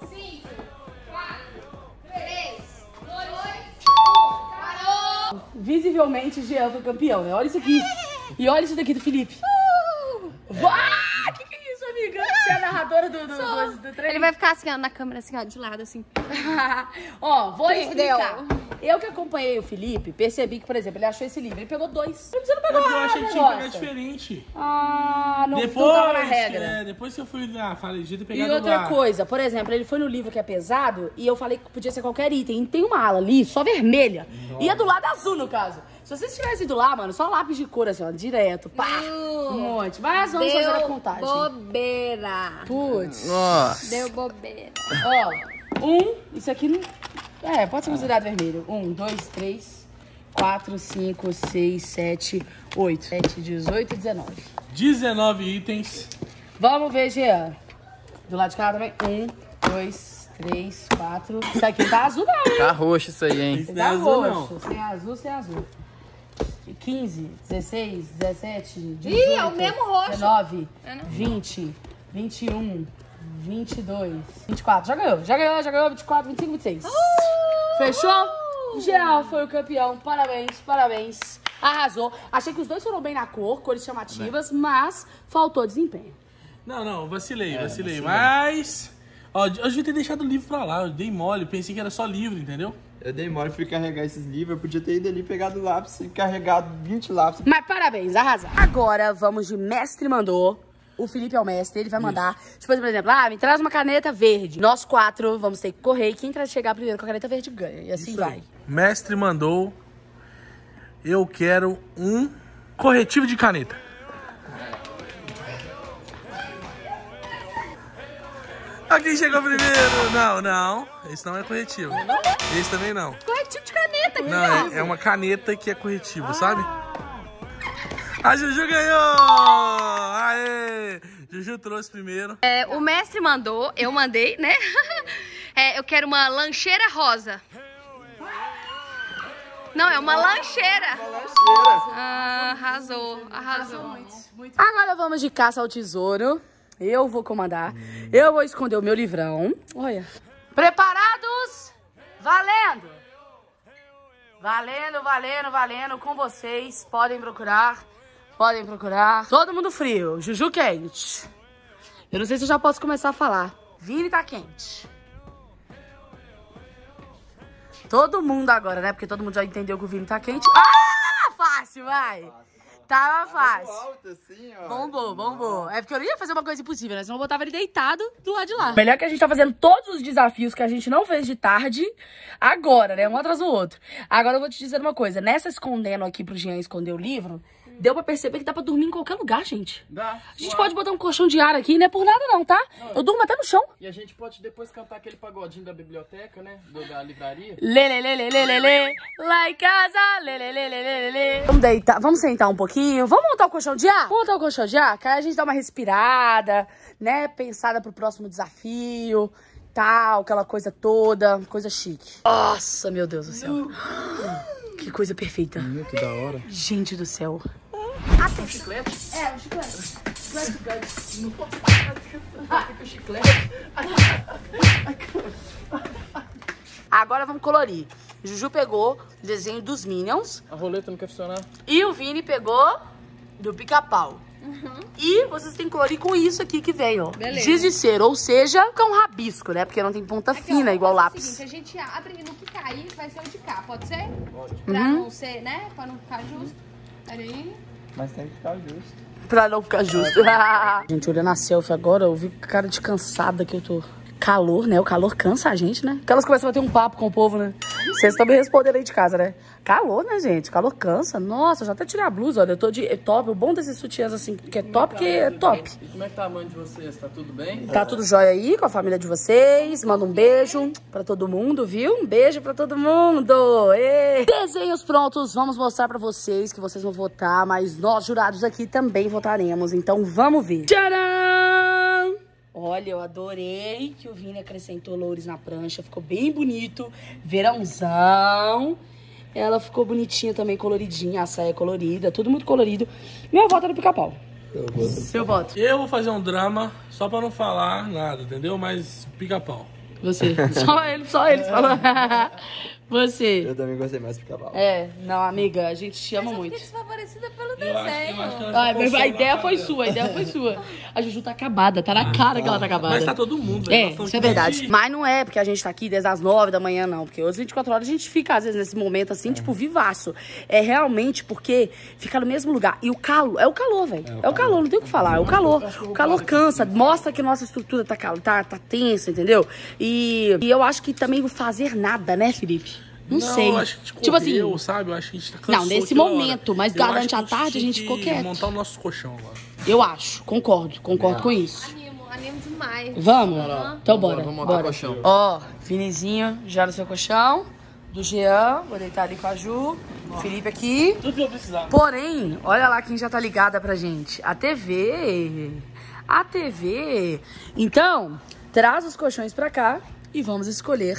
5, 4, 3, 2, 1, parou! Visivelmente, Jean foi campeão, né? Olha isso aqui. E olha isso daqui do Felipe. Que é isso, amiga? Você é a narradora do treino? Ele vai ficar assim, ó, na câmera, assim, ó, de lado, assim. Ó, vou explicar. Eu que acompanhei o Felipe, percebi que, por exemplo, ele achou esse livro. Ele pegou dois. Você não pegou nada, eu achei que tinha que pegar diferente. Ah, não tava na regra. É, depois que eu fui na falegida, peguei do lado. E outra coisa, por exemplo, ele foi no livro que é pesado e eu falei que podia ser qualquer item. E tem uma ala ali, só vermelha. Nossa. E é do lado azul, no caso. Se vocês tivessem ido lá, mano, só lápis de cor, assim, ó, direto, pá, um monte. Mas vamos fazer a contagem. Bobeira. Putz. Nossa. Deu bobeira. Ó, isso aqui não... É, pode ser considerado vermelho. 1, 2, 3, 4, 5, 6, 7, 8. 7, 18 e 19. 19 itens. Vamos ver, Jean. Do lado de cá também. 1, 2, 3, 4. Isso aqui não tá azul, não, hein? Tá roxo isso aí, hein? Isso não é azul, não. Sem azul, sem azul. 15, 16, 17, 18, ih, é o mesmo roxo. 19, 20, 21, 22, 24. Já ganhou. 24, 25, 26. Fechou? Geral foi o campeão. Parabéns. Arrasou. Achei que os dois foram bem na cor, cores chamativas, mas faltou desempenho. Não, vacilei. Mas... ó, eu devia ter deixado o livro pra lá. Eu dei mole, pensei que era só livro, entendeu? Eu dei mole, fui carregar esses livros. Eu podia ter ido ali, pegado lápis e carregado 20 lápis. Mas parabéns, arrasou. Agora vamos de mestre mandou. O Felipe é o mestre, ele vai mandar. Tipo, por exemplo, ah, me traz uma caneta verde. Nós quatro vamos ter que correr e quem chegar primeiro com a caneta verde ganha. E assim vai. Mestre mandou. Eu quero um corretivo de caneta. Olha quem chegou primeiro. Não. Esse não é corretivo. Esse também não. Corretivo de caneta. Não, é uma caneta que é corretivo, sabe? A Juju ganhou! Aê! Juju trouxe primeiro. É, o mestre mandou, eu mandei, né? É, eu quero uma lancheira rosa. Não, é uma lancheira. Ah, arrasou. Muito. Agora vamos de caça ao tesouro. Eu vou comandar. Eu vou esconder o meu livrão. Olha. Preparados? Valendo. Com vocês, podem procurar. Todo mundo frio. Juju quente. Eu não sei se eu já posso começar a falar. Vini tá quente. Todo mundo agora, né? Porque todo mundo já entendeu que o Vini tá quente. Ah, fácil, vai. Tava fácil. Alto, assim, ó. Bombou. É porque eu não ia fazer uma coisa impossível, né? Senão eu botava ele deitado do lado de lá. Melhor que a gente tá fazendo todos os desafios que a gente não fez de tarde agora, né? Um atrás do outro. Agora eu vou te dizer uma coisa. Nessa escondendo aqui pro Jean esconder o livro, deu pra perceber que dá pra dormir em qualquer lugar, gente. Dá. A gente pode botar um colchão de ar aqui, não é por nada não, tá? Não, eu durmo até no chão. E a gente pode depois cantar aquele pagodinho da biblioteca, né? Da livraria. Lê. Lá em casa, lê. Vamos deitar, vamos sentar um pouquinho. Vamos montar o colchão de ar? Que aí a gente dá uma respirada, né? Pensada pro próximo desafio, tal, aquela coisa toda. Coisa chique. Nossa, meu Deus do céu. Que coisa perfeita. Que da hora. Gente do céu. Um chiclete? É, um chiclete. Chiclete gigante. Não posso parar com o chiclete. Agora vamos colorir. Juju pegou o desenho dos Minions. A roleta não quer funcionar. E o Vini pegou do Pica-Pau. E vocês têm que colorir com isso aqui que vem, ó. Beleza. Giz de cera, ou seja, fica um rabisco, né? Porque não tem ponta aqui, fina, ó, igual lápis. É o seguinte, a gente abre e no que cair vai ser o de cá, pode ser? Pode. Pra não ser, né? Pra não ficar justo. Pera aí. Mas tem que ficar justo. Pra não ficar justo. Gente, olhando a selfie agora, eu vi que cara de cansada que eu tô. Calor, né? O calor cansa a gente, né? Porque elas começam a bater um papo com o povo, né? Vocês também responderam aí de casa, né? Calor, né, gente? Calor cansa. Nossa, eu já até tirei a blusa, olha. Eu tô de top. O bom desses sutiãs, assim, que é top, que é top. E como é que tá a mãe de vocês? Tá tudo bem? Tá tudo jóia aí com a família de vocês. Manda um beijo pra todo mundo, viu? Um beijo pra todo mundo. Ei. Desenhos prontos. Vamos mostrar pra vocês que vocês vão votar, mas nós, jurados aqui, também votaremos. Então, vamos ver. Tcharam! Olha, eu adorei que o Vini acrescentou Loures na prancha. Ficou bem bonito. Verãozão. Ela ficou bonitinha também, coloridinha. A saia colorida, tudo muito colorido. Minha voto é no Pica-Pau. Seu voto. Eu vou fazer um drama só pra não falar nada, entendeu? Mas Pica-Pau. Você. Só ele falou. Você. Eu também gostei mais do Pica-Pau. É, não, amiga, a gente te ama muito. Eu fiquei desfavorecida pelo desenho. A ideia foi sua, a ideia foi sua. A Juju tá acabada, tá na cara que ela tá acabada. Mas tá todo mundo. É, isso é verdade. Mas não é porque a gente tá aqui desde as 9 da manhã, não. Porque às 24 horas a gente fica, às vezes, nesse momento assim, tipo, vivaço. É realmente porque fica no mesmo lugar. E o calor, é o calor, velho. É o calor, não tem o que falar, é o calor. O calor cansa, mostra que nossa estrutura tá tensa, entendeu? E eu acho que também o fazer nada, né, Felipe? Não sei. Eu acho que tipo assim, sabe? Eu acho que a gente tá cansado. Não, nesse momento, mas durante a tarde a gente ficou quieto. Montar o nosso colchão agora. Eu acho, concordo com isso. Animo demais. Vamos? Então bora. Vamos montar o colchão. Ó, Vinizinho, já no seu colchão. Do Jean, vou deitar ali com a Ju. Felipe aqui. Tudo que eu precisava. Porém, olha lá quem já tá ligada pra gente. A TV. A TV. Então, traz os colchões pra cá e vamos escolher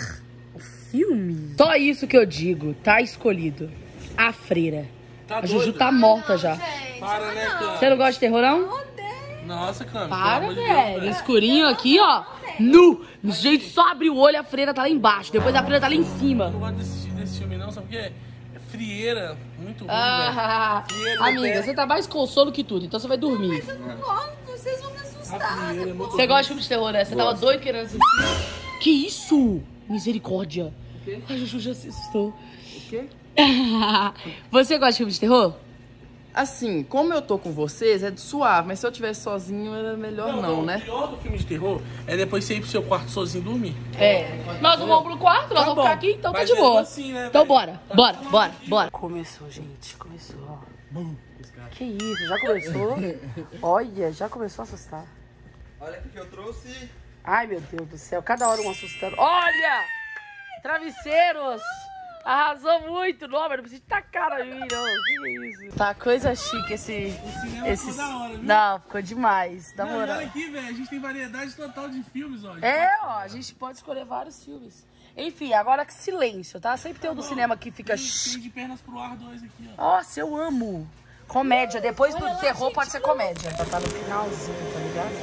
o filme. Só isso que eu digo. Tá escolhido. A Freira. Tá a Juju doido. Tá morta já. Gente, para, né, Cam? Você não gosta de terror, não? Eu odeio. Nossa, Cam. Para, velho. Escurinho aqui, ó. Nu. Gente, só abre o olho, a Freira tá lá embaixo. Depois a Freira tá lá em cima. Eu não gosto desse filme, não. Sabe por quê? Frieira, muito ruim, frieira, amiga, você tá mais consolo que tudo, então você vai dormir. Mas eu não gosto, vocês vão me assustar. Você gosta de filme de terror, né? Você tava doido querendo assistir. Que isso? Misericórdia. O quê? A Juju já se assustou. O quê? Você gosta de filme de terror? Assim, como eu tô com vocês, é de suave, mas se eu estivesse sozinho, era melhor não, né? O pior do filme de terror é depois você ir pro seu quarto sozinho dormir. É. Nós vamos pro quarto, nós vamos ficar aqui, então tá de boa. Assim, né, então bora, bora. Começou, gente, começou. Que isso, já começou? Olha, já começou a assustar. Olha o que eu trouxe. Ai, meu Deus do céu, cada hora um assustando. Olha! Travesseiros! Arrasou muito, não, mas não precisa tacar a mim, não. Que isso? Tá coisa chique esse... Esse ficou da hora, viu? Não, ficou demais, da moral. Olha aqui, velho, a gente tem variedade total de filmes, ó. É, ó, a gente pode escolher vários filmes. Enfim, agora que silêncio, tá? Sempre tem um do cinema que fica... Tem De Pernas Pro Ar 2 aqui, ó. Nossa, eu amo. Comédia, depois do terror pode ser comédia. Já tá no finalzinho, tá ligado?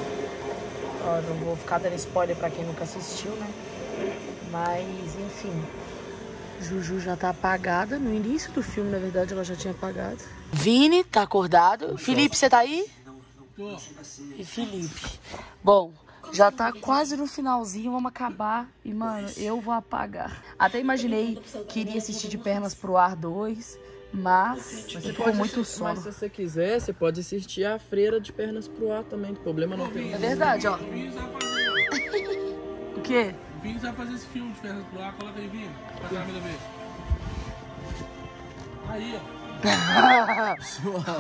Ó, não vou ficar dando spoiler pra quem nunca assistiu, né? Mas, enfim... Juju já tá apagada. No início do filme, na verdade, ela já tinha apagado. Vini tá acordado. Felipe, você tá aí? Não. E Felipe. Bom, já tá quase no finalzinho. Vamos acabar. E, mano, eu vou apagar. Até imaginei que iria assistir De Pernas Pro Ar 2, mas ficou muito sono. Mas se você quiser, você pode assistir A Freira de Pernas Pro Ar também. Problema não tem. É verdade, ó. O quê? Vini vai fazer esse filme de Pernas Pro Ar, coloca aí, Vini. Pra mim também. Aí,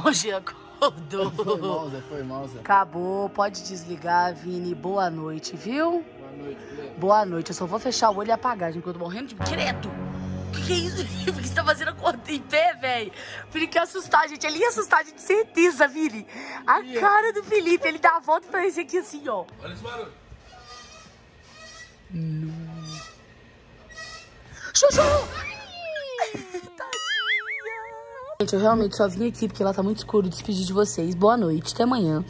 ó. O Jean acordou. Foi mal, Zé, foi mal, Zé. Acabou, pode desligar, Vini. Boa noite, viu? Boa noite, Zé. Boa noite, eu só vou fechar o olho e apagar, gente, porque eu tô morrendo de... Direto! O que é isso? O que você tá fazendo em pé, velho? O Felipe quer assustar, gente. Ele ia assustar, gente, certeza, Vini. A cara do Felipe, ele dá a volta e parece aqui assim, ó. Olha esse barulho. Não. Juju! Tadinha! Gente, eu realmente só vim aqui porque lá tá muito escuro. Despedir de vocês. Boa noite, até amanhã.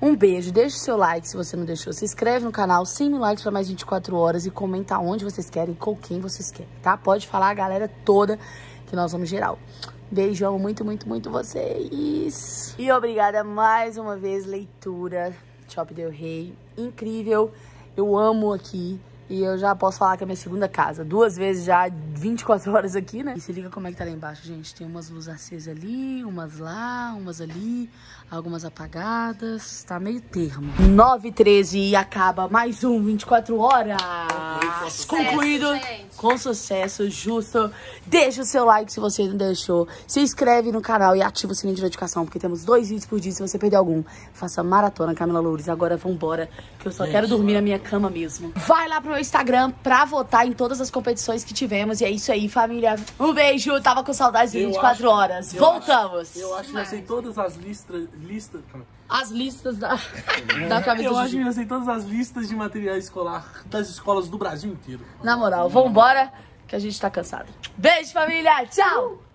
Um beijo, deixa o seu like se você não deixou. Se inscreve no canal, 100 mil likes pra mais 24 horas. E comenta onde vocês querem, com quem vocês querem, tá? Pode falar a galera toda que nós vamos geral. Beijo, amo muito, muito, muito vocês. E obrigada mais uma vez, Leitura, Shopping Del Rey. Incrível, eu amo aqui. E eu já posso falar que é minha segunda casa. 2 vezes já, 24 horas aqui, né? E se liga como é que tá lá embaixo, gente. Tem umas luzes acesas ali, umas lá, umas ali. Algumas apagadas. Tá meio termo. 9h13 e acaba mais um 24 horas. Concluído. Com sucesso, justo. Deixa o seu like se você não deixou. Se inscreve no canal e ativa o sininho de notificação. Porque temos 2 vídeos por dia. Se você perder algum, faça maratona, Camila Loures. Agora vambora, que eu só quero dormir na minha cama mesmo. Vai lá pro meu Instagram pra votar em todas as competições que tivemos. E é isso aí, família. Um beijo. Tava com saudades de 24 horas. Voltamos. Eu acho que eu sei todas as listas... As listas da camisa. Eu acho que eu sei todas as listas de material escolar das escolas do Brasil inteiro. Na moral, vambora, que a gente tá cansado. Beijo, família. Tchau.